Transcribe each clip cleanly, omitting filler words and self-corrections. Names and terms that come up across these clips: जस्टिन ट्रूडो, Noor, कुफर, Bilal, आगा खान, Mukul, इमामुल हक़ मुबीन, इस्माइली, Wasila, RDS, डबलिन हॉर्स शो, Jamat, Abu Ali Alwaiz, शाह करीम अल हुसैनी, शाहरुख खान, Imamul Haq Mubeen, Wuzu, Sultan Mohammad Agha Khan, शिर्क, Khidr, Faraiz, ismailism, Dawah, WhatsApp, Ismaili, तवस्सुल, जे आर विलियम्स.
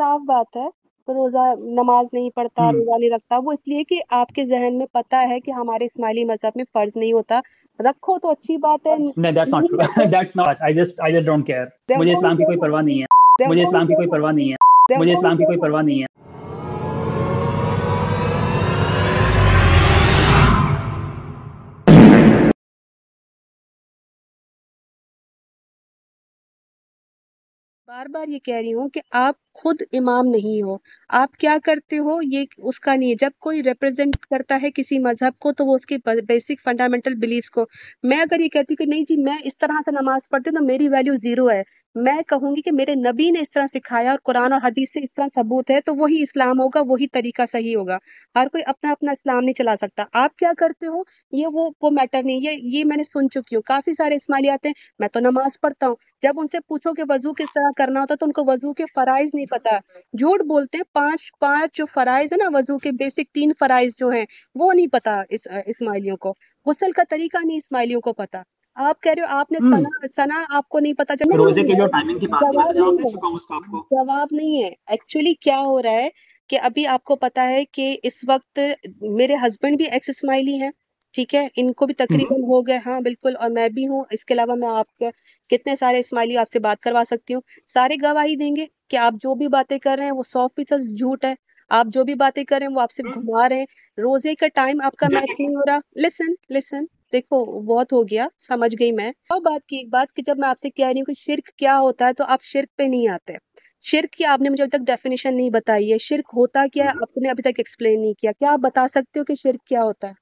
साफ बात है रोज़ा नमाज नहीं पढ़ता, रोज़ा नहीं रखता, वो इसलिए कि आपके जहन में पता है कि हमारे इस्माइली मजहब में फर्ज नहीं होता, रखो तो अच्छी बात है। नहीं, that's not true. That's not. I just don't care. मुझे इस्लाम की कोई परवाह नहीं है, मुझे इस्लाम की कोई परवाह नहीं है, मुझे इस्लाम की कोई परवाह नहीं है। बार बार ये कह रही हूँ कि आप खुद इमाम नहीं हो, आप क्या करते हो ये उसका नहीं है। जब कोई रिप्रेजेंट करता है किसी मजहब को तो वो उसके बेसिक फंडामेंटल बिलीव्स को, मैं अगर ये कहती हूँ कि नहीं जी मैं इस तरह से नमाज पढ़ती हूँ तो मेरी वैल्यू जीरो है, मैं कहूंगी कि मेरे नबी ने इस तरह सिखाया और कुरान और हदीस से इस तरह सबूत है तो वही इस्लाम होगा, वही तरीका सही होगा। हर कोई अपना अपना इस्लाम नहीं चला सकता। आप क्या करते हो ये वो मैटर नहीं है। ये मैंने सुन चुकी हूँ, काफी सारे इस्माइली आते हैं मैं तो नमाज पढ़ता हूँ, जब उनसे पूछो कि वजू किस तरह करना होता है तो उनको वजू के फराइज नहीं पता, झूठ बोलते हैं। पांच जो फराइज है ना वजू के, बेसिक 3 फराइज जो है वो नहीं पता इस्माइलियों को, गुस्ल का तरीका नहीं इस्माइलियों को पता। आप कह रहे हो आपने सना आपको नहीं पता चला, रोजे की जो टाइमिंग की बात है, जवाब नहीं है। एक्चुअली क्या हो रहा है कि अभी आपको पता है कि इस वक्त मेरे हस्बैंड भी एक्स इस्माइली हैं, ठीक है, इनको भी तकरीबन हो गए, हाँ बिल्कुल, और मैं भी हूँ। इसके अलावा मैं आपके कितने सारे इस्माइली आपसे बात करवा सकती हूँ, सारे गवाही देंगे कि आप जो भी बातें कर रहे हैं वो 100% झूठ है, आप जो भी बातें कर रहे हैं वो आपसे घुमा रहे हैं। रोजे का टाइम आपका मैच नहीं हो रहा। लिसन देखो बहुत हो गया, समझ गई मैं। और बात की एक बात कि जब मैं आपसे कह रही हूँ कि शिर्क क्या होता है तो आप शिर्क पे नहीं आते। शिर्क की आपने मुझे अभी तक डेफिनेशन नहीं बताई है, शिर्क होता क्या है आपने अभी तक एक्सप्लेन नहीं किया। क्या आप बता सकते हो कि शिर्क क्या होता है?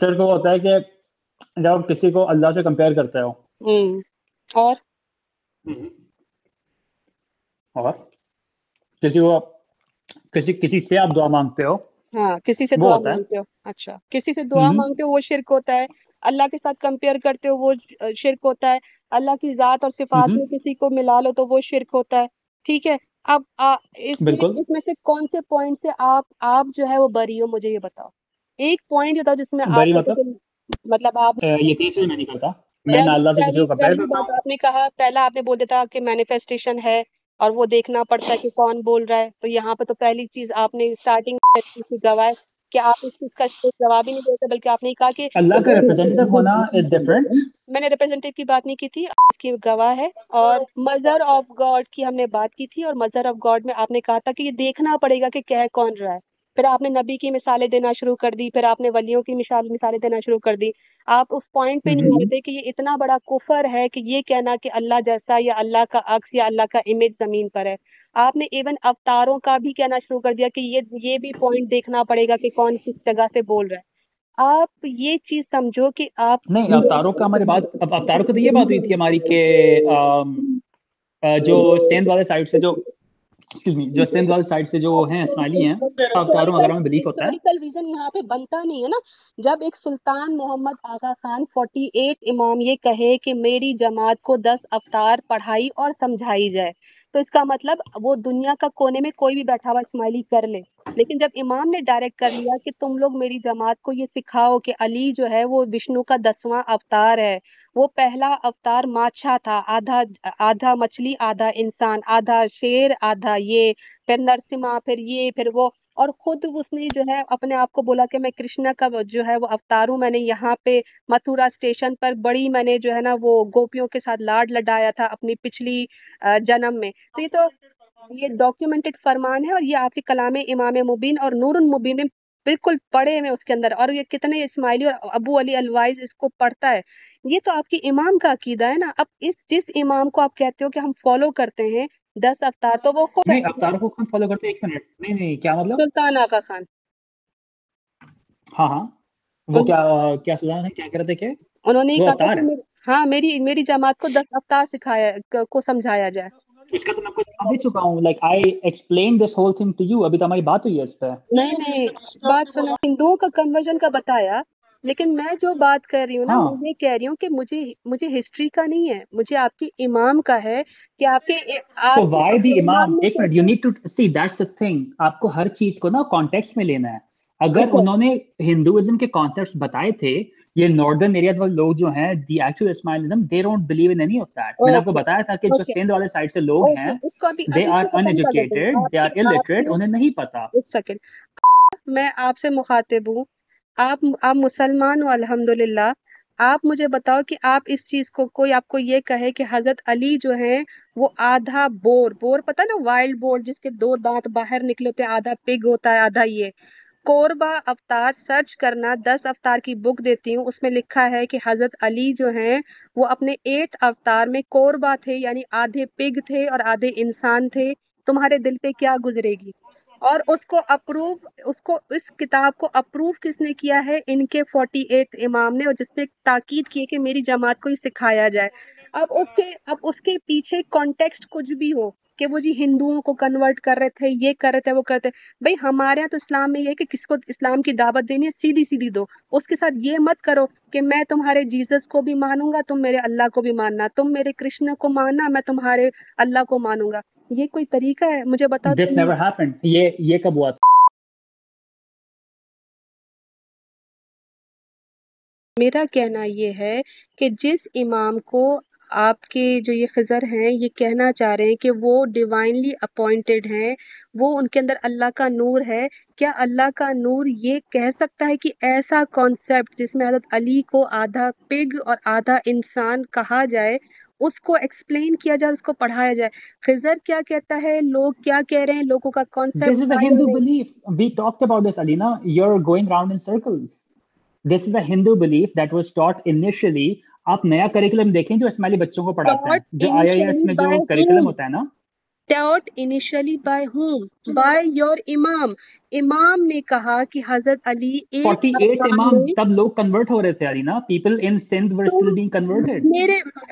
शिर्क वो होता है कि जब आप किसी को अल्लाह से कंपेयर करते हो। और किसी से आप दुआ मांगते हो। हाँ, किसी से दुआ मांगते हो। अच्छा, किसी से दुआ मांगते हो वो शिर्क होता है। अल्लाह के साथ कंपेयर करते हो वो शिर्क होता है। अल्लाह की जात और सिफात में किसी को मिला लो तो वो शिर्क होता है। ठीक है, अब इसमें से कौन से पॉइंट से आप जो है वो बरी हो, मुझे ये बताओ। एक पॉइंट होता है जिसमें मतलब आप ये चीज़ मैं नहीं करता, मैं अल्लाह से किसी को कंपेयर करता हूं। आपने कहा, पहला आपने बोल देता कि मैनिफेस्टेशन है और वो देखना पड़ता है कि कौन बोल रहा है, तो यहाँ पे तो पहली चीज आपने स्टार्टिंग गवाए कि आप इस चीज का जवाब ही नहीं देते, बल्कि आपने कहा कि अल्लाह का रिप्रेजेंटेटिव होना इज डिफरेंट। मैंने रिप्रेजेंटेटिव की बात नहीं की थी, इसकी गवाह है। और मजर ऑफ गॉड की हमने बात की थी, और मजर ऑफ गॉड में आपने कहा था कि ये देखना पड़ेगा कि कह कौन रहा है। फिर आपने नबी की मिसालें देना शुरू कर दी, फिर आपने वलियों की मिसालें देना शुरू कर दी। आप उस पॉइंट पे नहीं आते कि ये इतना बड़ा कुफर है कि ये कहना कि अल्लाह जैसा या अल्लाह का अक्स या अल्लाह का इमेज जमीन पर है। आपने इवन अवतारों का भी कहना शुरू कर दिया कि ये भी पॉइंट देखना पड़ेगा कि कौन किस जगह से बोल रहा है। आप ये चीज समझो कि आप नहीं, अवतारों का हमारी बात, अवतारों की तो ये बात हुई थी हमारी के जो सेंध वाले साइड से जो सिंध वाली साइड से जो हैं इस्माइली हैं, में बिलीफ होता है। हिस्टोरिकल रीजन यहाँ पे बनता नहीं है ना। जब एक सुल्तान मोहम्मद आगा खान 48 इमाम ये कहे कि मेरी जमात को 10 अवतार पढ़ाई और समझाई जाए, तो इसका मतलब वो दुनिया का कोने में कोई भी बैठा हुआ इस्माइली कर ले। लेकिन जब इमाम ने डायरेक्ट कर लिया कि तुम लोग मेरी जमात को ये सिखाओ कि अली जो है वो विष्णु का 10वां अवतार है, वो पहला अवतार माछा था, आधा मछली आधा इंसान, आधा शेर आधा ये, फिर नरसिम्हा, फिर ये, फिर वो, और खुद उसने जो है अपने आप को बोला कि मैं कृष्णा का जो है वो अवतार हूँ। मैंने यहाँ पे मथुरा स्टेशन पर बड़ी मैंने जो है ना वो गोपियों के साथ लाड लडाया था अपनी पिछली जन्म में। तो ये डॉक्यूमेंटेड फरमान है, और ये आपके कलाम इमाम मुबीन और नूर मुबीन में बिल्कुल पड़े हुए उसके अंदर। और ये कितने इस्माइली और अबू अली अलवाइज इसको पढ़ता है। ये तो आपके इमाम का अकीदा है ना। अब जिस इमाम को आप कहते हो कि हम फॉलो करते हैं 10 अवतार, तो वो खुद अवतार को फॉलो करते हैं। एक मिनट, नहीं क्या मतलब सुल्तान आगा खान, हाँ वो क्या सुल्तान है, क्या करते थे, उन्होंने कहा हाँ मेरी जमात को 10 अवतार सिखाया को समझाया जाए। इसका तो मैं आपको जवाब दे चुका हूँ, like I explained this whole thing to you, अभी तो हमारी बात हुई है इस पे। नहीं बात सुनो, हिंदुओं का कन्वर्जन का बताया, लेकिन मैं जो बात कर रही हूँ ना मुझे कह रही हूँ कि मुझे हिस्ट्री का नहीं है, मुझे आपके इमाम का है कि आपके why the इमाम। एक minute, you need to see that's the thing, आपको हर चीज को ना कॉन्टेक्स्ट में लेना है। अगर उन्होंने हिंदुइज्म के कॉन्सेप्ट्स बताए थे ये नॉर्दर्न एरियाज वाले लोग जो हैं the actual Ismailism they don't believe in any of that. मैंने आपको बताया था कि जो सिंध वाले साइड से लोग हैं they are uneducated, they are illiterate, उन्हें नहीं पता। एक सेकंड, मैं आपसे मुखातिब हूँ, आप मुसलमान हो अल्हम्दुलिल्लाह, आप मुझे बताओ कि आप इस चीज को, कोई आपको ये कहे कि हजरत अली जो है वो आधा बोर पता ना, वाइल्ड बोर जिसके दो दांत बाहर निकले होते हैं, आधा पिग होता है आधा ये कोरबा अवतार, सर्च करना 10 अवतार की बुक देती हूँ, उसमें लिखा है कि हजरत अली जो है वो अपने 8 अवतार में कोरबा थे, यानी आधे पिग थे और आधे इंसान थे। तुम्हारे दिल पे क्या गुजरेगी? और उसको इस किताब को अप्रूव किसने किया है? इनके 48 इमाम ने, और जिसने ताकीद की कि मेरी जमात को ये सिखाया जाए। अब उसके पीछे कॉन्टेक्स्ट कुछ भी हो कि वो जी हिंदुओं को कन्वर्ट कर रहे थे, ये कर रहे थे, वो करते। भाई हमारे यहाँ तो इस्लाम में ये है कि किसको इस्लाम की दावत देनी है सीधी सीधी दो, उसके साथ ये मत करो कि मैं तुम्हारे जीसस को भी मानूंगा, तुम मेरे अल्लाह को भी मानना, तुम मेरे कृष्ण को मानना, मैं तुम्हारे अल्लाह को मानूंगा। ये कोई तरीका है? मुझे बताओ दिस नेवर हैपेंड। ये कब हुआ था? मेरा कहना ये है कि जिस इमाम को आपके जो ये खिजर हैं ये कहना चाह रहे हैं कि वो डिवाइनली अपॉइंटेड हैं, वो उनके अंदर अल्लाह का नूर है, क्या अल्लाह का नूर ये कह सकता है कि ऐसा कॉन्सेप्ट जिसमें हजरत अली को आधा पिग और आधा इंसान कहा जाए, उसको एक्सप्लेन किया जाए, उसको पढ़ाया जाए? खिजर क्या कहता है, लोग क्या कह रहे हैं, लोगों का concept. This is a Hindu belief, we talked about this Alina, you are going round in circles. This is a Hindu belief that was taught initially. आप नया करिकुलम देखें जो इस्माइली बच्चों को पढ़ाते हैं, जो आईआईएस में जो करिकुलम होता है ना, taught initially by whom? By your imam. Imam ने कहा कि हजरत अली 48 इमाम, तब लोग कन्वर्ट हो रहे थे Alina, people in Sindh were still being converted.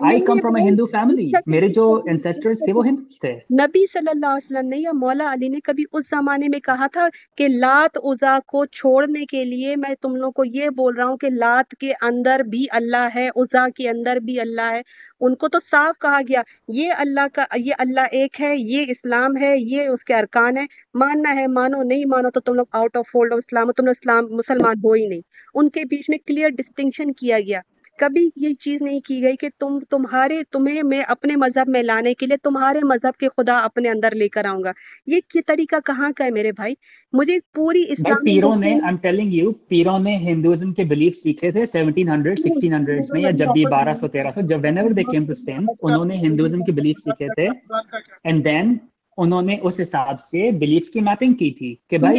I come from a Hindu family. मेरे जो ancestors थे वो हिंदू थे। नबी सल्लल्लाहु अलैहि वसल्लम ने या मौला अली ने कभी उस जमाने में कहा था कि लात उजा को छोड़ने के लिए मैं तुम लोग को ये बोल रहा हूँ कि लात के अंदर भी अल्लाह है, उजा के अंदर भी अल्लाह है? उनको तो साफ कहा गया ये अल्लाह का, ये अल्लाह एक है, ये इस्लाम है, ये उसके अरकान है, मानना है मानो, नहीं मानो तो तुम लोग out of fold of Islam हो, तुम लोग इस्लाम मुसलमान हो ही नहीं। उनके बीच में क्लियर डिस्टिंक्शन किया गया, कभी ये चीज नहीं की गई कि तुम्हें मैं अपने मजहब में लाने के लिए तुम्हारे मजहब के खुदा अपने अंदर लेकर आऊंगा। ये तरीका कहाँ का है मेरे भाई? मुझे पूरी इस्लाम पीरों ने हिंदुइज्म के बिलीफ सीखे थे 1700 1600 में, या जब भी 1200 1300 जब whenever they came to Sindh, उन्होंने हिंदुइज्म के बिलीफ सीखे थे एंड देन उन्होंने उस हिसाब से बिलीफ की मैपिंग की थी कि भाई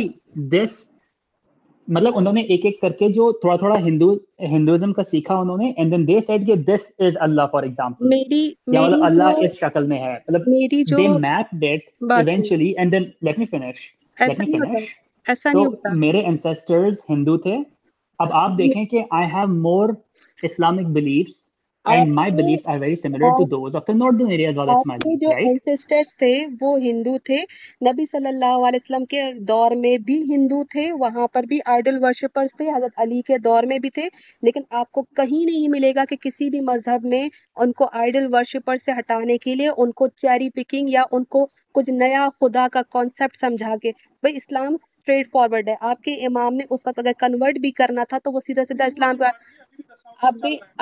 दिस, मतलब उन्होंने एक एक करके जो थोड़ा थोड़ा हिंदुइज्म का सीखा उन्होंने, एंड देन दे सेड कि this is Allah for example, मेरी अल्लाह इस शक्ल में है, मतलब they mapped it eventually and then let me finish. ऐसा नहीं होता। मेरे एंसेस्टर्स हिंदू थे, अब आप देखें कि I have more Islamic believes and my beliefs are very similar to those of the northern areas of Ismailis, right? जो ancestors थे वो हिंदू थे, नबी सल्लल्लाहु अलैहि वसल्लम के दौर में भी हिंदू थे, वहां पर भी आइडल वर्शिपर्स थे, हजरत अली के दौर में भी थे, लेकिन आपको कहीं नहीं मिलेगा कि किसी भी मजहब में उनको आइडल वर्शिपर से हटाने के लिए उनको चेरी पिकिंग या उनको कुछ नया खुदा का कॉन्सेप्ट समझा के। भाई इस्लाम स्ट्रेट फॉरवर्ड है, आपके इमाम ने उस वक्त अगर कन्वर्ट भी करना था तो वो सीधा सीधा इस्लाम का,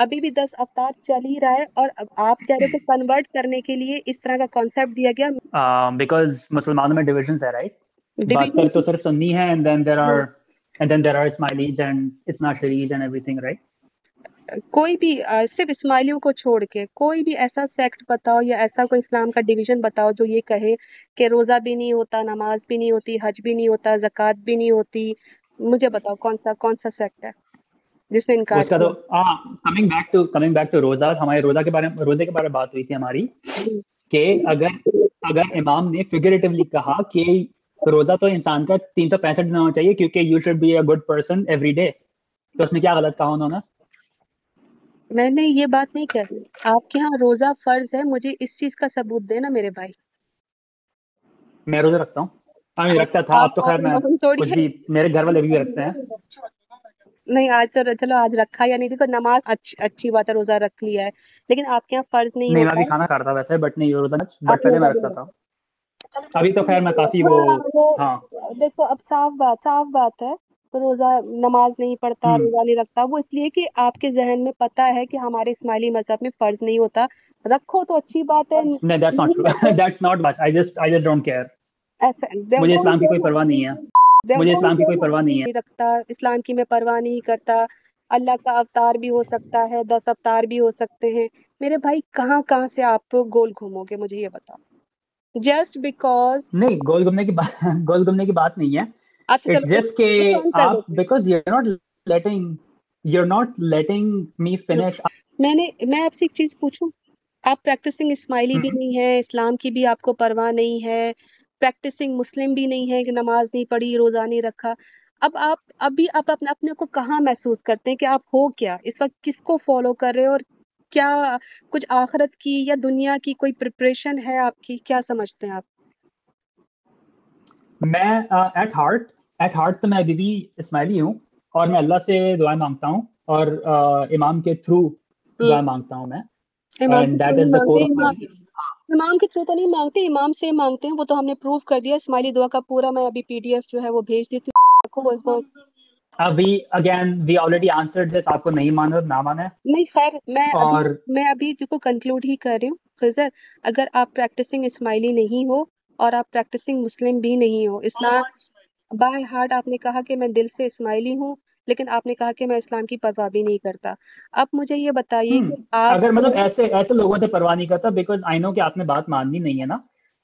अभी भी 10 अवतार चल ही रहा है, और आप कह रहे हो कन्वर्ट करने के लिए इस तरह का कॉन्सेप्ट दिया गया। बिकॉज मुसलमानों में डिविजन्स है, राइट? बात तो सिर्फ सुन्नी है and then there are Ismailis and Isnasharis and everything, right? कोई भी सिर्फ इस्माइलियों को छोड़ के कोई भी ऐसा सेक्ट बताओ या ऐसा कोई इस्लाम का डिवीजन बताओ जो ये कहे कि रोजा भी नहीं होता, नमाज भी नहीं होती, हज भी नहीं होता, ज़कात भी नहीं होती। मुझे बताओ कौन सा सेक्ट है जिसने इनकार किया? तो कमिंग बैक टू रोजा, हमारे रोजे के बारे में बात हुई थी हमारी कि अगर इमाम ने फिगरेटिवली कहा कि रोजा तो इंसान का 365 दिन होना चाहिए क्योंकि you should be a good person every day, तो उसमें क्या गलत कहा उन्होंने? मैंने ये बात नहीं कही। आपके यहाँ रोजा फर्ज है, मुझे इस चीज का सबूत देना मेरे भाई। मैं रोजा रखता हूँ, रखता था, अब तो खैर मैं, मेरे घर वाले भी रखते हैं। नहीं आज तो चलो आज रखा या नहीं, देखो नमाज अच्छी बात है, रोजा रख लिया है, लेकिन आपके यहाँ फर्ज नहीं होता। मैं भी खाना खाता वैसे, बट नहीं रोजा, बट पहले मैं रखता था, अभी तो खैर मैं काफी वो। हाँ देखो, अब साफ बात है रोज़ा नमाज नहीं पढ़ता, रोज़ा नहीं रखता, वो इसलिए कि आपके जहन में पता है कि हमारे इस्माइली मजहब में फर्ज नहीं होता, रखो तो अच्छी बात है। No, that's not true. That's not much. I just don't care. मुझे इस्लाम की कोई परवाह नहीं है, मुझे इस्लाम की कोई परवाह नहीं है, रखता इस्लाम की मैं परवाह नहीं करता। अल्लाह का अवतार भी हो सकता है, 10 अवतार भी हो सकते हैं। मेरे भाई कहाँ कहाँ से आप गोल घूमोगे, मुझे ये बताओ। जस्ट बिकॉज नहीं, गोल घूमने की बात नहीं है। अच्छा, जस्ट के आप because you are not letting me finish. मैं आपसे एक चीज पूछूं, आप प्रैक्टिसिंग इस्माइली भी नहीं है, इस्लाम की भी आपको परवाह नहीं है, प्रैक्टिसिंग मुस्लिम भी नहीं है कि नमाज नहीं पढ़ी, रोजा नहीं रखा। अब आप अभी आप अपने को कहाँ महसूस करते हैं कि आप हो क्या इस वक्त, किसको फॉलो कर रहे हो, और क्या कुछ आखिरत की या दुनिया की कोई प्रिपरेशन है आपकी, क्या समझते हैं आप? मैं एट हार्ट तो मैं अभी भी इस्माइली हूँ, और मैं अल्लाह से दुआ मांगता हूँ और इमाम के थ्रू दुआ मांगता हूँ मैं। इमाम के थ्रू तो नहीं मांगते, इमाम से मांगते हैं, वो तो हमने प्रूव कर दिया। इस्माइली दुआ का पूरा मैं अभी पीडीएफ जो है वो भेज देती हूँ। अभी again we already answered this, आपको नहीं माना ना माना नहीं, खैर मैं अभी इसको कंक्लूड ही कर रही हूँ। खैर अगर आप प्रैक्टिसिंग इस्माइली नहीं हो और आप प्रैक्टिसिंग मुस्लिम भी नहीं हो, इस्लाम बाय हार्ट आपने कहा कि मैं दिल से इस्माइली हूँ, लेकिन आपने कहा कि मैं इस्लाम की परवाह भी नहीं करता। अब मुझे ये बताइए कि आप अगर मतलब ऐसे लोगों से परवाह नहीं करता, बिकॉज आई नो कि आपने बात माननी नहीं है ना,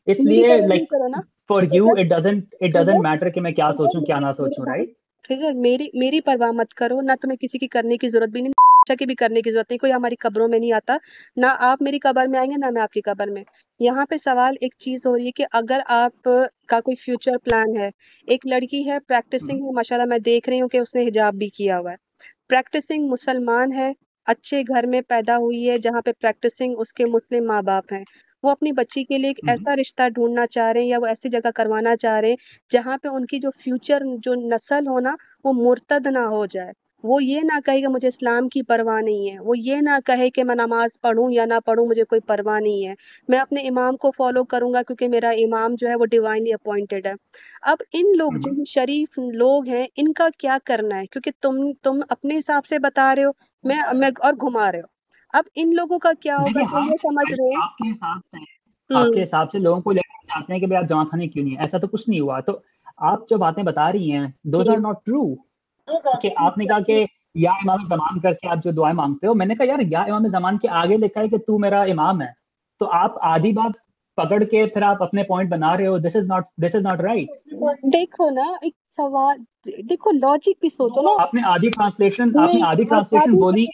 इसलिए like for you it doesn't matter कि मैं क्या सोचूं क्या ना सोचूं, राइट? मेरी परवाह मत करो, ना तुम्हें किसी की करने की जरूरत भी नहीं, की भी करने की जरूरत नहीं। कोई हमारी कब्रों में नहीं आता, ना आप मेरी कब्र में आएंगे ना मैं आपकी कब्र में। यहाँ पे सवाल एक चीज हो रही है कि अगर आप का कोई फ्यूचर प्लान है, एक लड़की है प्रैक्टिसिंग है, माशाल्लाह मैं देख रही हूँ कि उसने हिजाब भी किया हुआ है, प्रैक्टिसिंग मुसलमान है, अच्छे घर में पैदा हुई है जहाँ पे प्रैक्टिसिंग उसके मुस्लिम माँ बाप हैं, वो अपनी बच्ची के लिए एक ऐसा रिश्ता ढूंढना चाह रहे हैं या वो ऐसी जगह करवाना चाह रहे हैं जहाँ पे उनकी जो फ्यूचर जो नस्ल हो ना वो मुर्तद ना हो जाए, वो ये ना कहे कि मुझे इस्लाम की परवाह नहीं है, वो ये ना कहे कि मैं नमाज पढ़ूं या ना पढ़ूं मुझे कोई परवाह नहीं है, मैं अपने इमाम को फॉलो करूंगा क्योंकि मेरा इमाम जो है वो डिवाइनली अपॉइंटेड है। अब इन लोग जो शरीफ लोग हैं इनका क्या करना है, क्योंकि तुम अपने हिसाब से बता रहे हो, मैं और घुमा रहे हो। अब इन लोगों का क्या होगा, तो ये समझ रहे हैं आपके हिसाब से लोगों को लेकर चाहते हैं कि भाई आप जमात खाने क्यों नहीं, ऐसा तो कुछ नहीं हुआ। तो आप जो बातें बता रही हैं दोज आर नॉट ट्रू। कि आपने कहा कि या इमाम ज़मान करके आप जो दुआएं मांगते हो, मैंने कहा यार या इमाम ज़मान के आगे लिखा है कि तू मेरा इमाम है, तो आप आधी बात पकड़ के फिर आप अपने पॉइंट बना रहे हो। This is not right. देखो ना एक सवाल, देखो लॉजिक भी सोचो ना। आपने आधी ट्रांसलेशन बोली,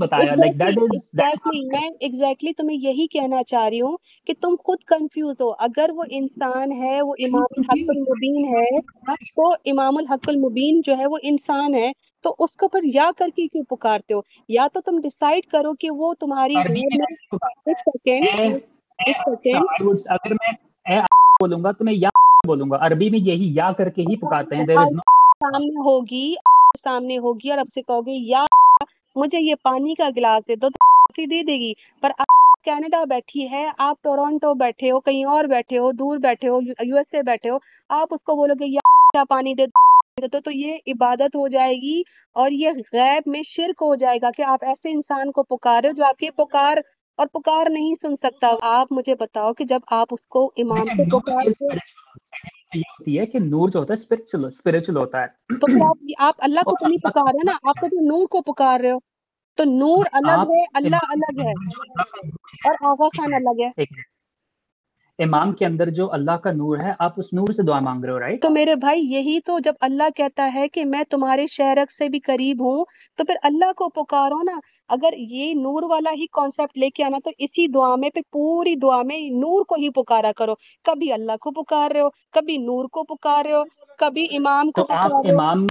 बताया लाइक दैट इज एग्जैक्टली। मैं एग्जैक्टली तुम्हें यही कहना चाह रही हूँ कि तुम खुद कंफ्यूज हो। अगर वो इंसान है, वो इमामुल हक़ मुबीन है, तो इमामुल हक़ मुबीन जो है वो इंसान है, तो उसके ऊपर या करके क्यों पुकारते हो? या तो तुम डिसाइड करो कि वो तुम्हारी अगर मैं बोलूंगा तो मैं या बोलूंगा, अरबी में यही या करके ही पुकारते हैं। सामने होगी और अब से कहोगे या मुझे ये पानी का गिलास दे दो तो दे देगी, पर आप कनाडा बैठी है, आप टोरंटो बैठे हो, कहीं और बैठे हो, दूर बैठे हो, यूएसए बैठे हो, आप उसको बोलोगे या पानी दे दो, तो ये इबादत हो जाएगी और ये गैब में शिर्क हो जाएगा कि आप ऐसे इंसान को पुकार रहे हो जो आपकी पुकार नहीं सुन सकता। आप मुझे बताओ कि जब आप उसको इमाम को होती है कि नूर जो होता है स्पिरिचुअल होता है, तो आप अल्लाह को तो नहीं पुकार रहे हो ना, आप तो नूर को पुकार रहे हो, तो नूर अलग है, अल्लाह अलग है और आगा खान अलग है। इमाम के अंदर जो अल्लाह का नूर है, आप उस नूर से दुआ मांग रहे हो, राइट? तो मेरे भाई यही तो, जब अल्लाह कहता है कि मैं तुम्हारे शहरक से भी करीब हूँ, तो फिर अल्लाह को पुकारो ना। अगर ये नूर वाला ही कॉन्सेप्ट लेके आना, तो इसी दुआ में फिर पूरी दुआ में नूर को ही पुकारा करो। कभी अल्लाह को पुकार रहे हो, कभी नूर को पुकार रहे हो, कभी इमाम को। तो आप इमाम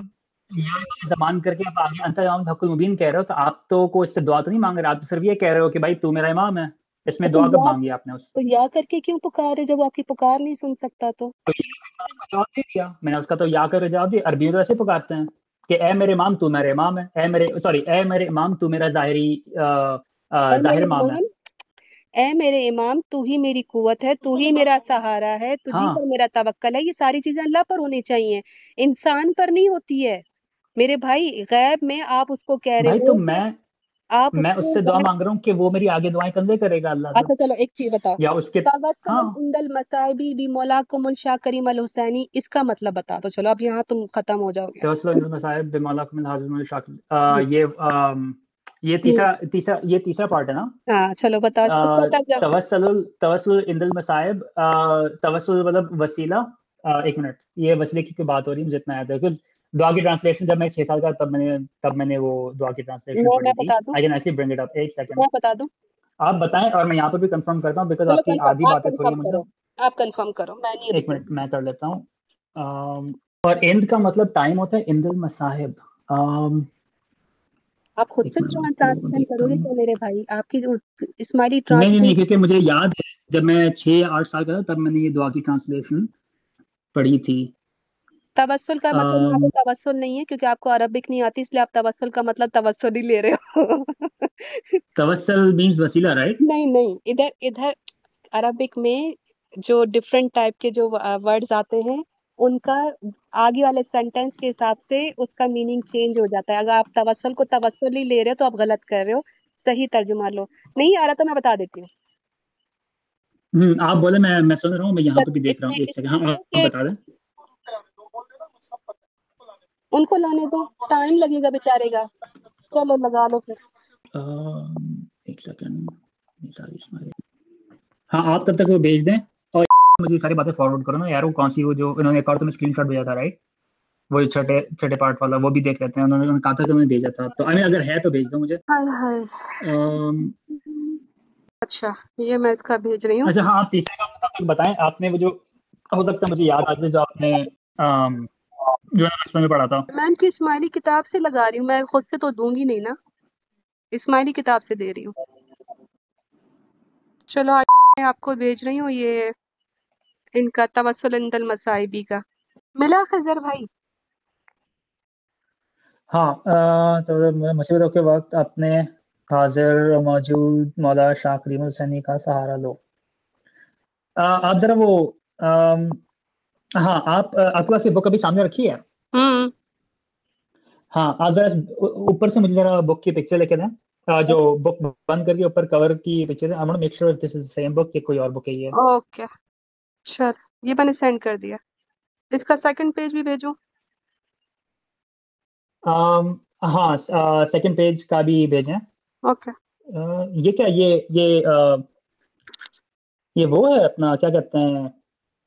ज़मान करके आप आगे अंतर इमामुल हक़ मुबीन कह रहे हो, तो आप तो को इससे दुआ तो नहीं मांग रहे, आप तो सिर्फ ये कह रहे हो कि भाई तू मेरा इमाम है। इसमें दुआ कब मांगी आपने उससे? तो या करके क्यों पुकार रहे जब आपकी पुकार नहीं सुन सकता? तो जवाब दे दिया मैंने उसका, तो या कर जवाब दिया। अरबी में तो ऐसे पुकारते हैं कि ए मेरे इमाम तू मेरे इमाम है, ए मेरे इमाम तू मेरा ज़ाहिर इमाम है। ऐ मेरे इमाम, तू ही मेरी कुव्वत है, तू ही मेरा सहारा है, तुझी पर मेरा तवक्कल है। ये सारी चीजें अल्लाह पर होनी चाहिए, इंसान पर नहीं होती है मेरे भाई। गैब में आप उसको कह रहे हो तो मैं उससे दुआ मांग रहा हूँ कि वो मेरी आगे दुआएं कन्वे करेगा अल्लाह। अच्छा चलो एक चीज बताओ, या उसके तवस्सुल मसाइबी बि मौलाकुमुल शाकिरीम अल हुसैनी, इसका मतलब बता दो। चलो अब यहाँ तुम खत्म हो जाओगे। तवस्सुल मसाइब बि मौलाकुमुल हाज़िमुल शाकिरीम, ये तीसरा पार्ट है ना। हाँ चलो बताओ। तवस्सुल इंदल मसाइब, तवस्सुल मतलब वसीला। एक मिनट, ये वसीले की बात हो रही है जितना याद है, क्योंकि दुआ की ट्रांसलेशन जब मैं 6 साल का तब मैंने वो दुआ की ट्रांसलेशन पढ़ी थी। एक सेकंड, मैं बता दूं, आप बताएं और मैं यहाँ पर भी कंफर्म करता हूँ, बिकॉज आपकी आधी बातें थोड़ी मुझे आप कंफर्म करो। मैं नहीं, एक मिनट मैं कर लेता हूँ। और इंद का मतलब टाइम होता है, इंदुल मसाहिब। आप खुद से ट्रांसलेशन करोगे तो मेरे भाई आपकी इस्माइली ट्रांसलेशन नहीं, क्योंकि मुझे याद है जब मैं 6-8 साल का था तब मैंने ये दुआ की ट्रांसलेशन पढ़ी थी। तवस्सुल का मतलब यहाँ पे तवस्सुल नहीं है क्योंकि आपको अरबिक नहीं आती, इसलिए आप तवस्सुल का मतलब तवस्सुल ही ले रहे हो। तवस्सुल मींस वसीला, राइट? नहीं, इधर अरबिक में जो डिफरेंट टाइप के जो वर्ड्स आते हैं उनका आगे वाले सेंटेंस के हिसाब से उसका मीनिंग चेंज हो जाता है। अगर आप तवस्सुल को तवस्सुल ही ले रहे हो तो आप गलत कर रहे हो, सही तर्जुमा लो। नहीं आ रहा तो मैं बता देती हूँ। आप बोले, मैं सुन रहा हूँ, मैं यहाँ पे देख रहा हूँ। उनको लाने दो, टाइम लगेगा बेचारे का। चलो लगा लो फिर। एक सेकंड, हाँ आप तब तक वो भेज दें और मुझे सारी बातें फॉरवर्ड करो ना यार। वो कौन सी, वो जो इन्होंने एक और तुम्हें स्क्रीनशॉट भेजा था, राइट? वो छठे पार्ट वाला, वो भी देख लेते हैं। उन्होंने कहा था तुम्हें भेजा था, तो अगर है तो भेज दो मुझे। अच्छा ये मैं इसका भेज रही हूँ। अच्छा हाँ, आप तीसरे का बताएं। आपने वो जो हो सकता है मुझे याद आ जाए, जो आपने जो है में पढ़ा था। मैं इनकी इस्माइली किताब से लगा रही हूँ, मैं खुद से तो दूंगी नहीं ना, इस्माइली किताब से दे रही हूँ। चलो आज मैं आपको भेज रही हूँ ये इनका तवस्सुल इंदल मसाइबी का। मिला खजर भाई? हाँ, तो मुसीबतों के वक्त अपने हाजिर मौजूद मौला शाह करीम हुसैनी का सहारा लो। आप जरा वो हाँ, आप अकवा से बुक अभी सामने रखी है? हाँ, आप जरा ऊपर से मुझे जरा बुक की पिक्चर लेके दें, जो बुक बंद करके ऊपर कवर की picture. I want to make sure this is the same book, कि कोई और बुक है ये। ओके चल, ये मैंने सेंड कर दिया। इसका सेकंड पेज भी भेजूं? हाँ, सेकंड पेज का भी भेजें। ओके। ये क्या, ये वो है अपना, क्या कहते हैं,